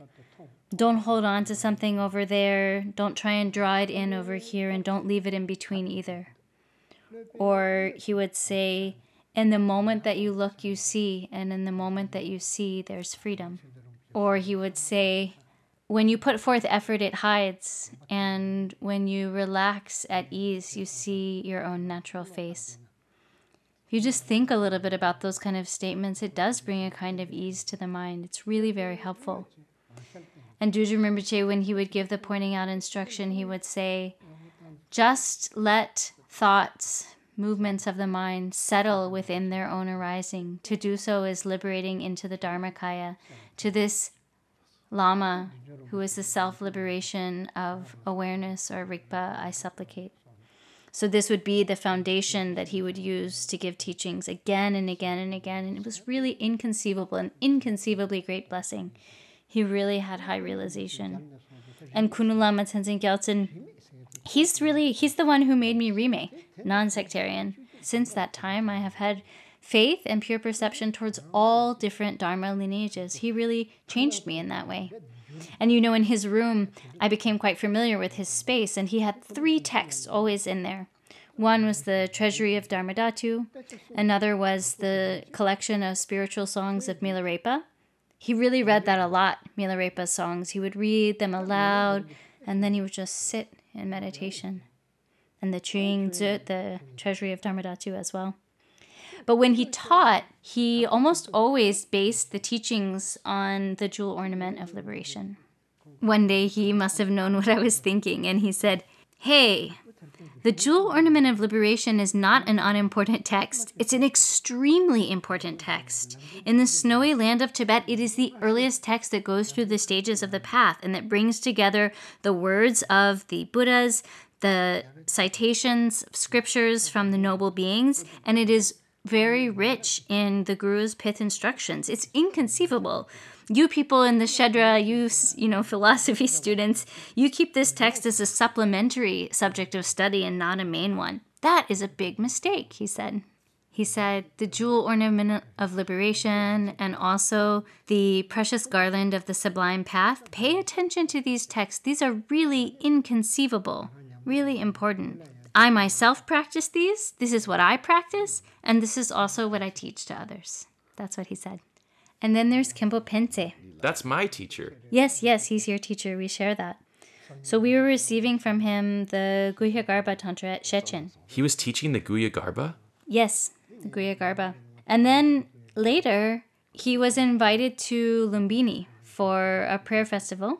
don't hold on to something over there, don't try and draw it in over here, and don't leave it in between either. Or he would say, in the moment that you look, you see, and in the moment that you see, there's freedom. Or he would say, when you put forth effort, it hides, and when you relax at ease, you see your own natural face. If you just think a little bit about those kind of statements, it does bring a kind of ease to the mind. It's really very helpful. And Dujin Rinpoche, when he would give the pointing out instruction, he would say, just let thoughts, movements of the mind, settle within their own arising. To do so is liberating into the Dharmakaya, to this Lama, who is the self-liberation of awareness, or Rigpa, I supplicate. So this would be the foundation that he would use to give teachings again and again and again, and it was really inconceivable, an inconceivably great blessing. He really had high realization. And Kunu Lama Tenzin Gyaltsen, he's the one who made me Rime, non-sectarian. Since that time, I have had faith and pure perception towards all different Dharma lineages. He really changed me in that way. And in his room, I became quite familiar with his space, and he had 3 texts always in there. One was the Treasury of Dharmadhatu, another was the collection of spiritual songs of Milarepa. He really read that a lot, Milarepa's songs. He would read them aloud, and then he would just sit in meditation. And the Chuing Tzu, the Treasury of Dharmadhatu as well. But when he taught, he almost always based the teachings on the jewel ornament of liberation. One day he must have known what I was thinking, and he said, hey, the jewel ornament of liberation is not an unimportant text. It's an extremely important text. In the snowy land of Tibet, it is the earliest text that goes through the stages of the path and that brings together the words of the Buddhas, the citations, scriptures from the noble beings, and it is very rich in the Guru's pith instructions. It's inconceivable. You people in the Shedra, you philosophy students, you keep this text as a supplementary subject of study and not a main one. That is a big mistake, he said. He said, the jewel ornament of liberation and also the precious garland of the sublime path, pay attention to these texts. These are really inconceivable, really important. I myself practice these, this is what I practice, and this is also what I teach to others. That's what he said. And then there's Khenpo Pente. That's my teacher. Yes, he's your teacher, we share that. So we were receiving from him the Guhya Garba Tantra at Shechen. He was teaching the Guhya Garba? Yes, the Guhya Garba. And then later, he was invited to Lumbini for a prayer festival.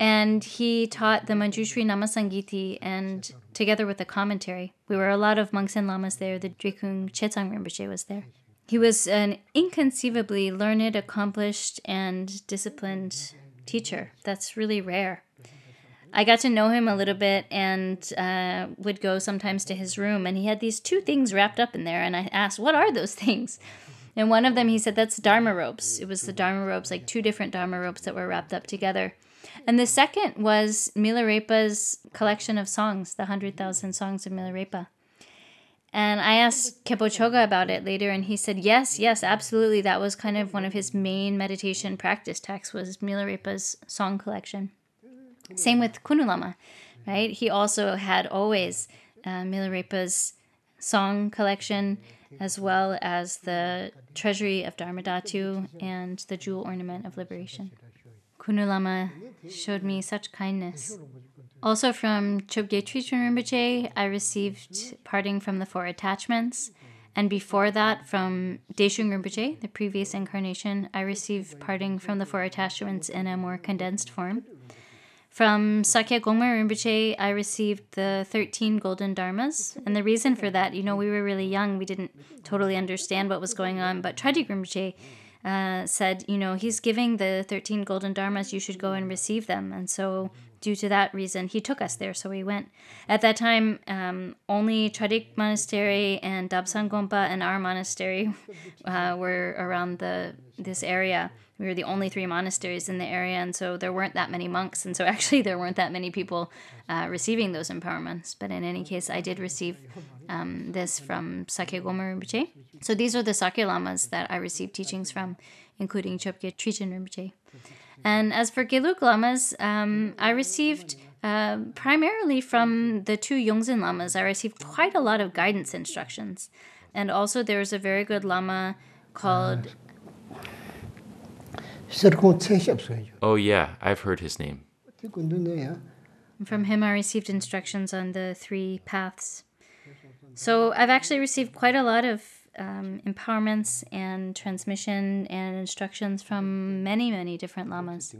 And he taught the Manjushri Namasangiti, and together with the commentary. We were a lot of monks and lamas there. The Drikung Chetsang Rinpoche was there. He was an inconceivably learned, accomplished, and disciplined teacher. That's really rare. I got to know him a little bit and would go sometimes to his room. And he had these two things wrapped up in there. And I asked, what are those things? And one of them, he said, that's Dharma ropes. It was the Dharma ropes, like two different Dharma ropes that were wrapped up together. And the second was Milarepa's collection of songs, the 100,000 songs of Milarepa. And I asked Khepo Choga about it later, and he said, yes, absolutely. That was kind of one of his main meditation practice texts, was Milarepa's song collection. Same with Khunu Lama, right? He also had always Milarepa's song collection, as well as the treasury of Dharmadhatu and the jewel ornament of liberation. Khunu Lama showed me such kindness. Also from Chöbgyé Trichin Rinpoche, I received Parting from the Four Attachments. And before that, from Deshung Rinpoche, the previous incarnation, I received Parting from the Four Attachments in a more condensed form. From Sakya Gomar Rinpoche, I received the 13 Golden Dharmas. And the reason for that, we were really young. We didn't totally understand what was going on. But Tradik Rinpoche said, he's giving the 13 Golden Dharmas. You should go and receive them. And so due to that reason, he took us there, so we went. At that time, only Tradik Monastery and Dabsang Gompa and our monastery were around this area. We were the only three monasteries in the area, and so there weren't that many monks, and so actually there weren't that many people receiving those empowerments. But in any case, I did receive this from Sakya Gomar Rinpoche. So these are the Sakya Lamas that I received teachings from, including Chöbgyé Trichin Rinpoche. And as for Gelug Lamas, I received primarily from the two Yongzin Lamas. I received quite a lot of guidance instructions. And also there was a very good Lama called... Oh yeah, I've heard his name. From him I received instructions on the three paths. So I've actually received quite a lot of empowerments and transmission and instructions from many, many different lamas.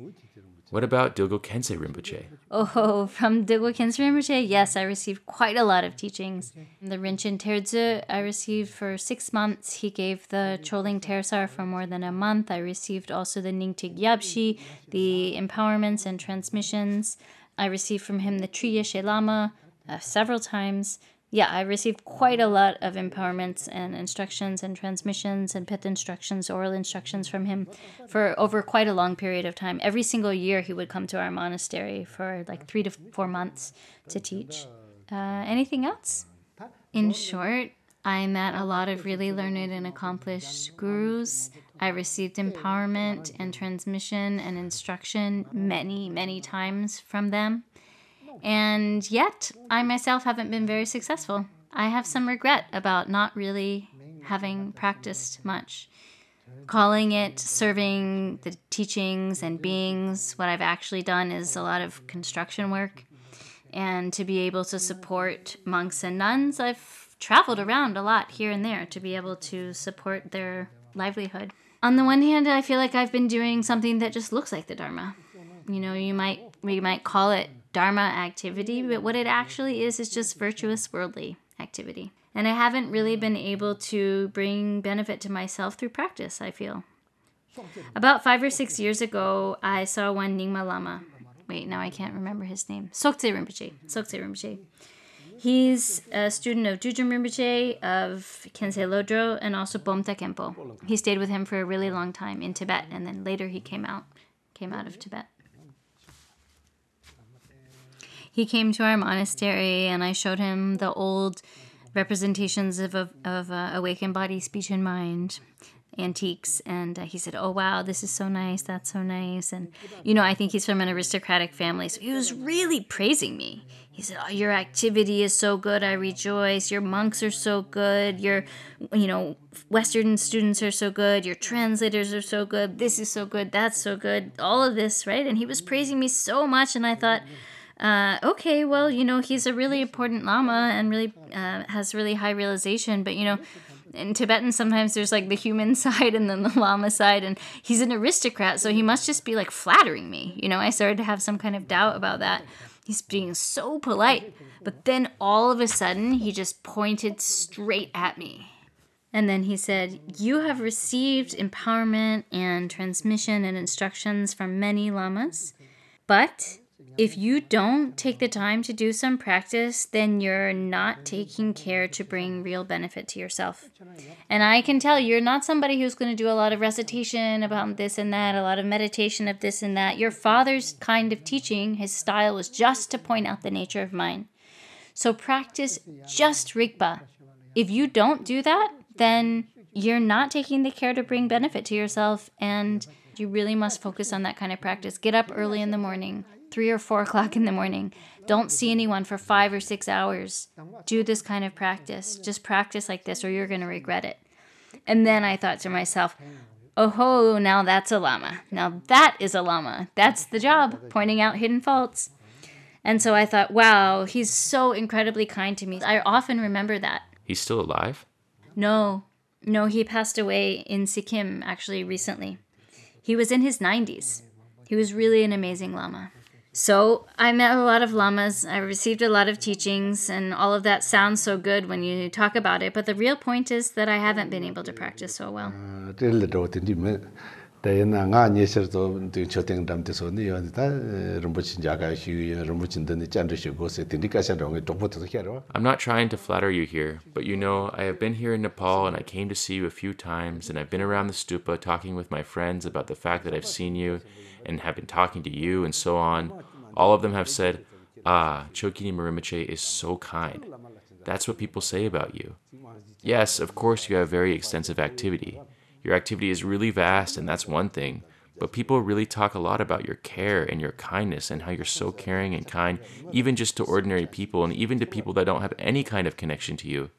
What about Dilgo Khyentse Rinpoche? Oh, from Dilgo Khyentse Rinpoche, yes, I received quite a lot of teachings. The Rinchen Terzu I received for 6 months. He gave the Choling Tersar for more than a month. I received also the Ningtig Gyabshi, the empowerments and transmissions. I received from him the Triyeshe Lama several times. Yeah, I received quite a lot of empowerments and instructions and transmissions and pith instructions, oral instructions from him for over quite a long period of time. Every single year he would come to our monastery for like 3 to 4 months to teach. Anything else? In short, I met a lot of really learned and accomplished gurus. I received empowerment and transmission and instruction many, many times from them. And yet, I myself haven't been very successful. I have some regret about not really having practiced much, calling it serving the teachings and beings. What I've actually done is a lot of construction work. And to be able to support monks and nuns, I've traveled around a lot here and there to be able to support their livelihood. On the one hand, I feel like I've been doing something that just looks like the Dharma. We might call it Dharma activity, but what it actually is just virtuous worldly activity. And I haven't really been able to bring benefit to myself through practice, I feel. About 5 or 6 years ago, I saw one Nyingma Lama. Wait, now I can't remember his name. Sokse Rinpoche. Sokse Rinpoche. He's a student of Drujung Rinpoche, of Khyentse Lodro, and also Bomta Khenpo. He stayed with him for a really long time in Tibet, and then later he came out of Tibet. He came to our monastery, and I showed him the old representations of awakened body, speech, and mind, antiques. And he said, oh, wow, this is so nice, that's so nice. And, I think he's from an aristocratic family, so he was really praising me. He said, oh, your activity is so good, I rejoice. Your monks are so good. Your, Western students are so good. Your translators are so good. This is so good, that's so good. All of this, right? And he was praising me so much, and I thought... okay, well, he's a really important lama and really has really high realization, but in Tibetan, sometimes there's like the human side and then the Lama side, and he's an aristocrat, so he must just be like flattering me. You know, I started to have some kind of doubt about that. He's being so polite, but then all of a sudden he just pointed straight at me. And then he said, "You have received empowerment and transmission and instructions from many lamas, but if you don't take the time to do some practice, then you're not taking care to bring real benefit to yourself. And I can tell you're not somebody who's going to do a lot of recitation about this and that, a lot of meditation of this and that. Your father's kind of teaching, his style, was just to point out the nature of mine. So practice just Rigpa. If you don't do that, then you're not taking the care to bring benefit to yourself, and you really must focus on that kind of practice. Get up early in the morning, 3 or 4 o'clock in the morning. Don't see anyone for 5 or 6 hours. Do this kind of practice. Just practice like this, or you're going to regret it." And then I thought to myself, "Oh, now that's a Lama. Now that is a Lama. That's the job, pointing out hidden faults." And so I thought, wow, he's so incredibly kind to me. I often remember that. He's still alive? No, he passed away in Sikkim, actually, recently. He was in his 90s. He was really an amazing Lama. So I met a lot of lamas, I received a lot of teachings, and all of that sounds so good when you talk about it, but the real point is that I haven't been able to practice so well. I'm not trying to flatter you here, but you know, I have been here in Nepal and I came to see you a few times, and I've been around the stupa talking with my friends about the fact that I've seen you and have been talking to you and so on. All of them have said, "Ah, Chokini Marinpoche is so kind." That's what people say about you. Yes, of course you have very extensive activity. Your activity is really vast, and that's one thing, but people really talk a lot about your care and your kindness and how you're so caring and kind, even just to ordinary people and even to people that don't have any kind of connection to you.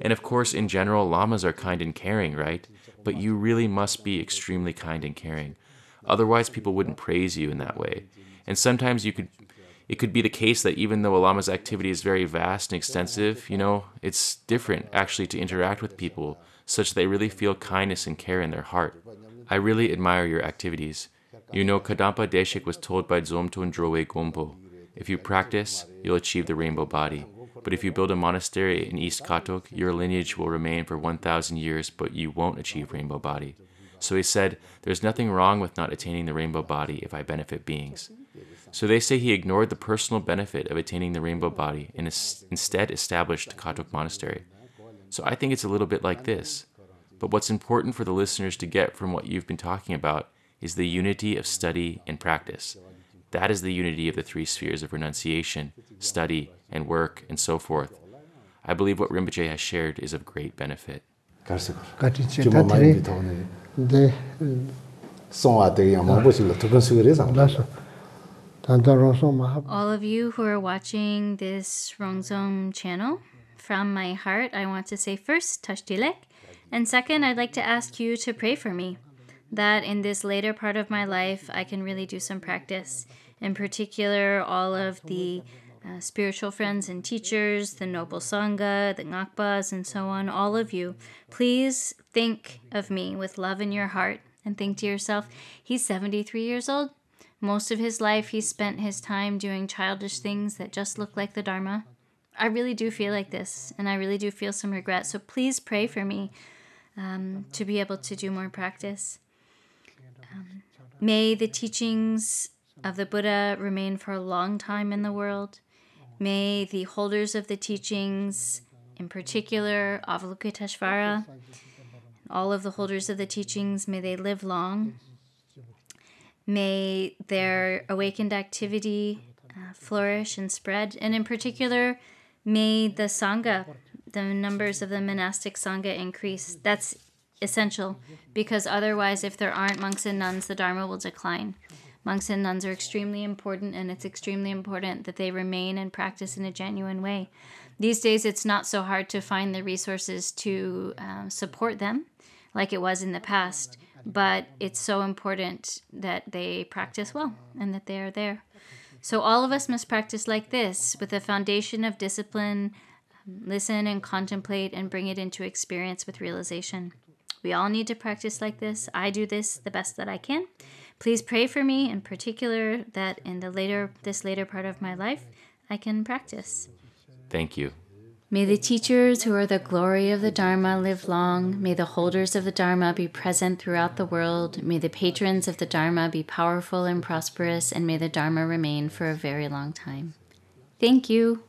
And of course, in general, lamas are kind and caring, right? But you really must be extremely kind and caring. Otherwise, people wouldn't praise you in that way. And sometimes it could be the case that even though a lama's activity is very vast and extensive, you know, it's different actually to interact with people, such they really feel kindness and care in their heart. I really admire your activities. You know, Kadampa Deshik was told by Dzomchen Drolwe Gompo, "If you practice, you'll achieve the rainbow body. But if you build a monastery in East Katok, your lineage will remain for 1,000 years, but you won't achieve rainbow body." So he said, "There's nothing wrong with not attaining the rainbow body if I benefit beings." So they say he ignored the personal benefit of attaining the rainbow body and instead established Katok Monastery. So I think it's a little bit like this. But what's important for the listeners to get from what you've been talking about is the unity of study and practice. That is the unity of the three spheres of renunciation, study, and work, and so forth. I believe what Rinpoche has shared is of great benefit. All of you who are watching this Rongzom channel, from my heart, I want to say first, Tashtilek, and second, I'd like to ask you to pray for me, that in this later part of my life, I can really do some practice. In particular, all of the spiritual friends and teachers, the noble Sangha, the Ngakpas, and so on, all of you, please think of me with love in your heart and think to yourself, he's 73 years old. Most of his life, he spent his time doing childish things that just look like the Dharma. I really do feel like this, and I really do feel some regret, so please pray for me to be able to do more practice. May the teachings of the Buddha remain for a long time in the world. May the holders of the teachings, in particular Avalokiteshvara, all of the holders of the teachings, may they live long. May their awakened activity flourish and spread, and in particular, may the Sangha, the numbers of the monastic Sangha increase. That's essential, because otherwise if there aren't monks and nuns, the Dharma will decline. Monks and nuns are extremely important, and it's extremely important that they remain and practice in a genuine way. These days it's not so hard to find the resources to support them like it was in the past, but it's so important that they practice well and that they are there. So all of us must practice like this, with a foundation of discipline, Listen and contemplate and bring it into experience with realization. We all need to practice like this. I do this the best that I can. Please pray for me in particular that in this later part of my life, I can practice. Thank you. May the teachers who are the glory of the Dharma live long. May the holders of the Dharma be present throughout the world. May the patrons of the Dharma be powerful and prosperous, and may the Dharma remain for a very long time. Thank you.